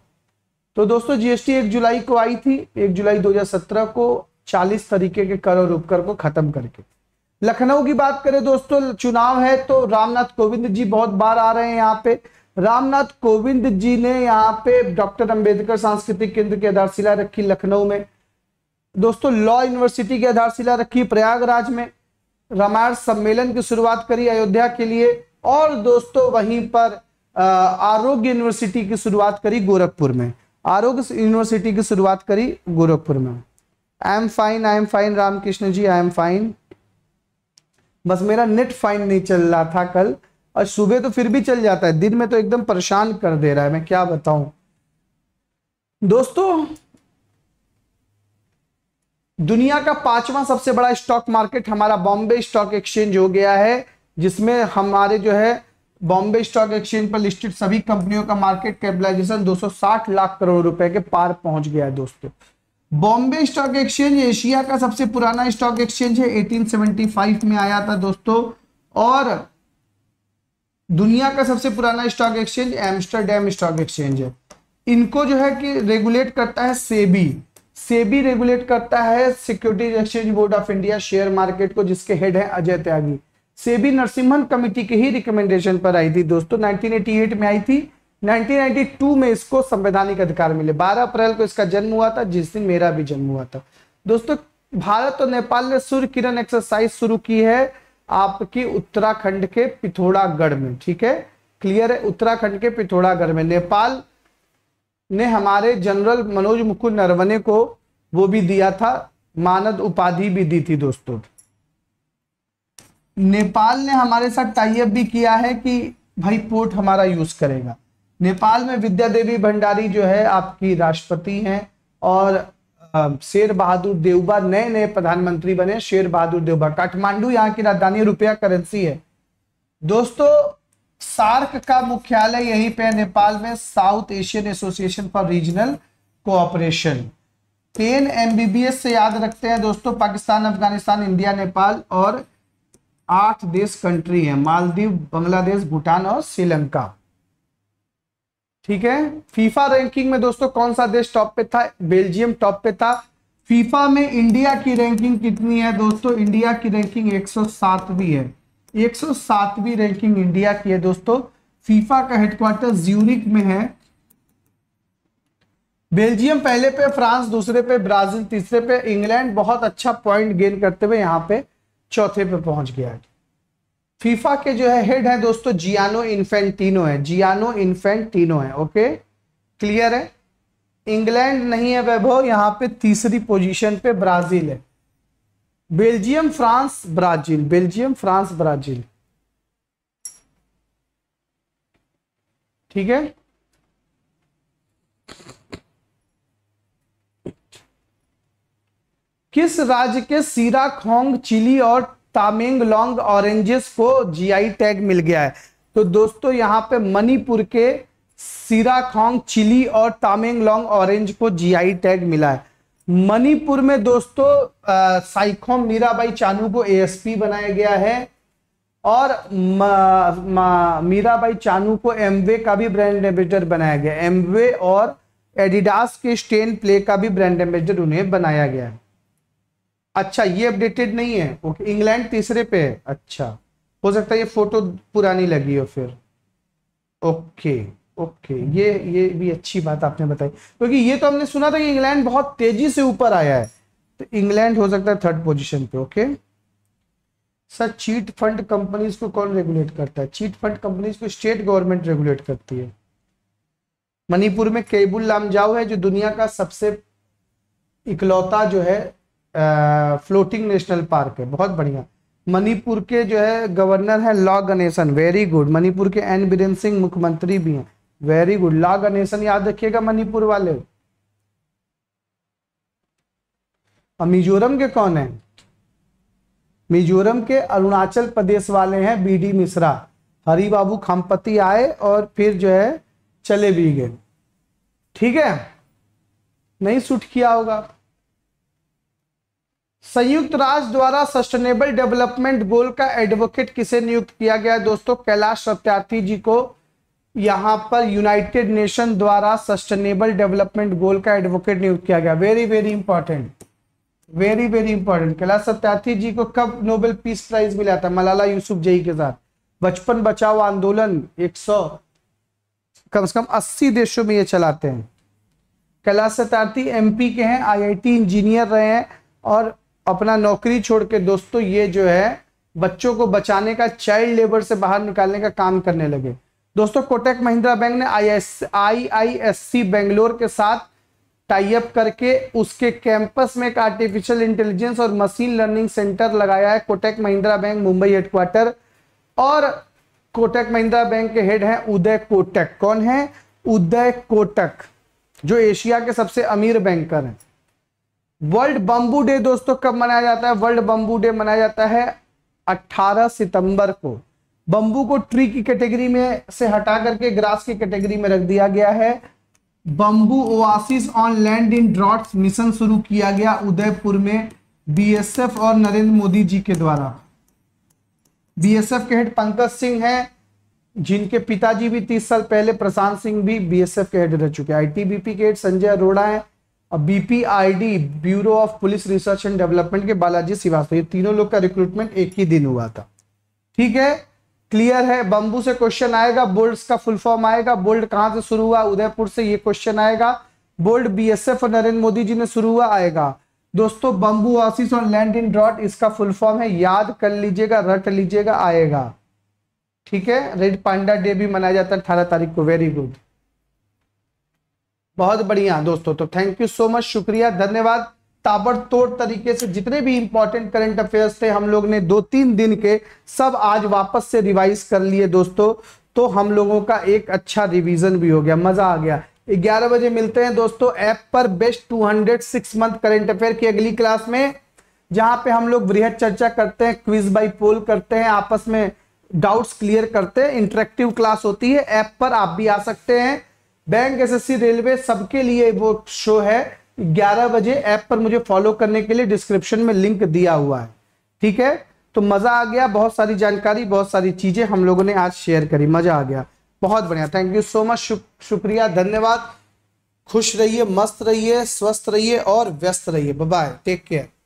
तो दोस्तों जीएसटी एक जुलाई को आई थी, एक जुलाई दो हज़ार सत्रह को चालीस तरीके के कर और उपकर को खत्म करके। लखनऊ की बात करें दोस्तों, चुनाव है तो रामनाथ कोविंद जी बहुत बार आ रहे हैं यहाँ पे। रामनाथ कोविंद जी ने यहाँ पे डॉक्टर अम्बेडकर सांस्कृतिक केंद्र की आधारशिला रखी लखनऊ में, दोस्तों लॉ यूनिवर्सिटी की आधारशिला रखी प्रयागराज में, रामायण सम्मेलन की शुरुआत करी अयोध्या के लिए, और दोस्तों वहीं पर आरोग्य यूनिवर्सिटी की शुरुआत करी गोरखपुर में, आरोग्य यूनिवर्सिटी की शुरुआत करी गोरखपुर में। I am fine, I am fine Ramkrishna ji, I am fine. बस मेरा नेट फाइन नहीं चल रहा था कल, और सुबह तो फिर भी चल जाता है, दिन में तो एकदम परेशान कर दे रहा है, मैं क्या बताऊं। दोस्तों दुनिया का पांचवा सबसे बड़ा स्टॉक मार्केट हमारा बॉम्बे स्टॉक एक्सचेंज हो गया है, जिसमें हमारे जो है बॉम्बे स्टॉक एक्सचेंज पर लिस्टेड सभी कंपनियों का मार्केट कैपिटलाइजेशन दो सौ साठ लाख करोड़ रुपए के पार पहुंच गया है। दोस्तों बॉम्बे स्टॉक एक्सचेंज एशिया का सबसे पुराना स्टॉक एक्सचेंज है, अठारह सौ पचहत्तर में आया था दोस्तों, और दुनिया का सबसे पुराना stock exchange Amsterdam stock exchange है। इनको जो है कि रेगुलेट करता है सेबी, सेबी रेगुलेट करता है securities exchange board of India share market को, जिसके हेड है अजय त्यागी। सेबी नरसिम्हन कमेटी के ही रिकमेंडेशन पर आई थी दोस्तों, उन्नीस सौ अट्ठासी में आई थी, उन्नीस सौ बानवे में इसको संवैधानिक अधिकार मिले, बारह अप्रैल को इसका जन्म हुआ था, जिस दिन मेरा भी जन्म हुआ था। दोस्तों भारत और नेपाल ने सूर्य किरण एक्सरसाइज शुरू की है आपकी उत्तराखंड के पिथौरागढ़ में, ठीक है क्लियर है, उत्तराखंड के पिथौरागढ़ में। नेपाल ने हमारे जनरल मनोज मुकुंद नरवणे को वो भी दिया था, मानद उपाधि भी दी थी दोस्तों। नेपाल ने हमारे साथ टाई अप भी किया है कि भाई पोर्ट हमारा यूज करेगा। नेपाल में विद्या देवी भंडारी जो है आपकी राष्ट्रपति हैं, और शेर बहादुर देउबा नए नए प्रधानमंत्री बने, शेर बहादुर देउबा। काठमांडू यहाँ की राजधानी, रुपया करेंसी है दोस्तों। सार्क का मुख्यालय यहीं पे है नेपाल में, South Asian association for regional cooperation. Pen MBBS से याद रखते हैं दोस्तों, पाकिस्तान, अफगानिस्तान, इंडिया, नेपाल और आठ देश कंट्री हैं, मालदीव, बांग्लादेश, भूटान और श्रीलंका, ठीक है। फीफा रैंकिंग में दोस्तों कौन सा देश टॉप पे था? बेल्जियम टॉप पे था। फीफा में इंडिया की रैंकिंग कितनी है दोस्तों? इंडिया की रैंकिंग एक सौ सातवीं है, एक सौ सातवीं रैंकिंग इंडिया की है दोस्तों। फीफा का हेडक्वार्टर ज्यूरिक में है। बेल्जियम पहले पे, फ्रांस दूसरे पे, ब्राजील तीसरे पे, इंग्लैंड बहुत अच्छा पॉइंट गेन करते हुए यहाँ पे चौथे पे पहुंच गया है। फीफा के जो है हेड है दोस्तों जियानो इन्फेंटिनो है, जियानो इन्फेंटिनो है, ओके क्लियर है। इंग्लैंड नहीं है वैभव यहाँ पे, तीसरी पोजीशन पे ब्राजील है। Belgium, France, Brazil, Belgium, France, Brazil, ठीक है। किस राज्य के सिराखोंग चिली और तामेंगलोंग ऑरेंजेस को जीआई टैग मिल गया है? तो दोस्तों यहां पे मणिपुर के सिराखोंग चिली और तामेंगलोंग ऑरेंज को जीआई टैग मिला है। मणिपुर में दोस्तों साइखोम मीराबाई चानू को एएसपी बनाया गया है, और मीराबाई चानू को एमवे का भी ब्रांड एम्बेसडर बनाया गया। एमवे और एडिडास के स्टेन प्ले का भी ब्रांड एम्बेसडर उन्हें बनाया गया है। अच्छा ये अपडेटेड नहीं है, ओके। इंग्लैंड तीसरे पे है, अच्छा हो सकता है ये फोटो पुरानी लगी हो फिर, ओके ओके okay, ये ये भी अच्छी बात आपने बताई, क्योंकि ये तो हमने सुना था कि इंग्लैंड बहुत तेजी से ऊपर आया है, तो इंग्लैंड हो सकता है थर्ड पोजीशन पे, okay okay? Sir chit fund companies को कौन रेगुलेट करता है? चीट फंड कंपनीज को स्टेट गवर्नमेंट रेगुलेट करती है। मणिपुर में केबुल लामजाओ है जो दुनिया का सबसे इकलौता जो है आ, फ्लोटिंग नेशनल पार्क है, बहुत बढ़िया। मणिपुर के जो है गवर्नर है लॉ गणेशन, वेरी गुड। मणिपुर के एन बीरेन सिंह मुख्यमंत्री भी हैं। Very good. ला गणेशन याद रखिएगा मणिपुर वाले। और मिजोरम के कौन है? मिजोरम के अरुणाचल प्रदेश वाले हैं बी डी मिश्रा। हरी बाबू खामपति आए और फिर जो है चले भी गए। ठीक है, नहीं सूट किया होगा। संयुक्त राष्ट्र द्वारा सस्टेनेबल डेवलपमेंट गोल का एडवोकेट किसे नियुक्त किया गया है? दोस्तों कैलाश सत्यार्थी जी को यहां पर यूनाइटेड नेशन द्वारा सस्टेनेबल डेवलपमेंट गोल का एडवोकेट नियुक्त किया गया। Very very important, very very important. Kailash Satyarthi ji को कब नोबेल पीस प्राइज मिला था? मलाला यूसुफजई के साथ। बचपन बचाओ आंदोलन एक सौ कम से कम अस्सी देशों में ये चलाते हैं। कैलाश सत्यार्थी एमपी के हैं, आईआईटी इंजीनियर रहे हैं और अपना नौकरी छोड़ के दोस्तों ये जो है बच्चों को बचाने का, चाइल्ड लेबर से बाहर निकालने का काम करने लगे। दोस्तों कोटक महिंद्रा बैंक ने आईआईएससी बेंगलोर के साथ टाई अप करके उसके कैंपस में एक आर्टिफिशियल इंटेलिजेंस और मशीन लर्निंग सेंटर लगाया है। कोटक महिंद्रा बैंक मुंबई हेडक्वार्टर और कोटक महिंद्रा बैंक के हेड हैं उदय कोटक। कौन है? उदय कोटक, जो एशिया के सबसे अमीर बैंकर हैं। वर्ल्ड बंबू डे दोस्तों कब मनाया जाता है? वर्ल्ड बंबू डे मनाया जाता है अठारह सितंबर को। बंबू को ट्री की कैटेगरी में से हटा करके ग्रास की कैटेगरी में रख दिया गया है। Bamboo oasis on land in droughts mission शुरू किया गया उदयपुर में बीएसएफ और नरेंद्र मोदी जी के द्वारा। बीएसएफ के हेड पंकज सिंह हैं, जिनके पिताजी भी तीस साल पहले, प्रशांत सिंह भी बीएसएफ के हेड रह चुके हैं। आईटीबीपी के हेड संजय अरोड़ा है और BPID bureau of police research and development के बालाजी श्रीवास्तव। ये तीनों लोग का रिक्रूटमेंट एक ही दिन हुआ था। ठीक है, क्लियर है। बंबू से क्वेश्चन आएगा, बोल्ड का फुल फॉर्म आएगा, बोल्ड कहां से शुरू हुआ? उदयपुर से ये क्वेश्चन आएगा। बोल्ड बीएसएफ और नरेंद्र मोदी जी ने शुरू हुआ आएगा। दोस्तों बंबू ऑसिस और लैंड इन ड्रॉट इसका फुल फॉर्म है, याद कर लीजिएगा, रट लीजिएगा, आएगा। ठीक है, रेड पांडा डे भी मनाया जाता है अठारह तारीख को। वेरी गुड, बहुत बढ़िया दोस्तों। तो थैंक यू सो मच, शुक्रिया, धन्यवाद। ताबड़तोड़ तरीके से जितने भी इंपॉर्टेंट करंट अफेयर्स थे हम लोग ने दो तीन दिन के, सब आज वापस से रिवाइज कर लिए दोस्तों। तो हम लोगों का एक अच्छा रिवीजन भी हो गया, मजा आ गया। ग्यारह बजे मिलते हैं दोस्तों ऐप पर best two hundred six month current affair की अगली क्लास में, जहां पे हम लोग वृहद चर्चा करते हैं, क्विज बाय पोल करते हैं, आपस में डाउट्स क्लियर करते हैं। इंटरेक्टिव क्लास होती है ऐप पर, आप भी आ सकते हैं। बैंक, एसएससी, रेलवे सबके लिए वो शो है ग्यारह बजे। ऐप पर मुझे फॉलो करने के लिए डिस्क्रिप्शन में लिंक दिया हुआ है। ठीक है, तो मजा आ गया, बहुत सारी जानकारी, बहुत सारी चीजें हम लोगों ने आज शेयर करी, मजा आ गया। बहुत बढ़िया, थैंक यू सो मच, शुक्रिया, धन्यवाद। खुश रहिए, मस्त रहिए, स्वस्थ रहिए और व्यस्त रहिए। Bye bye, take care.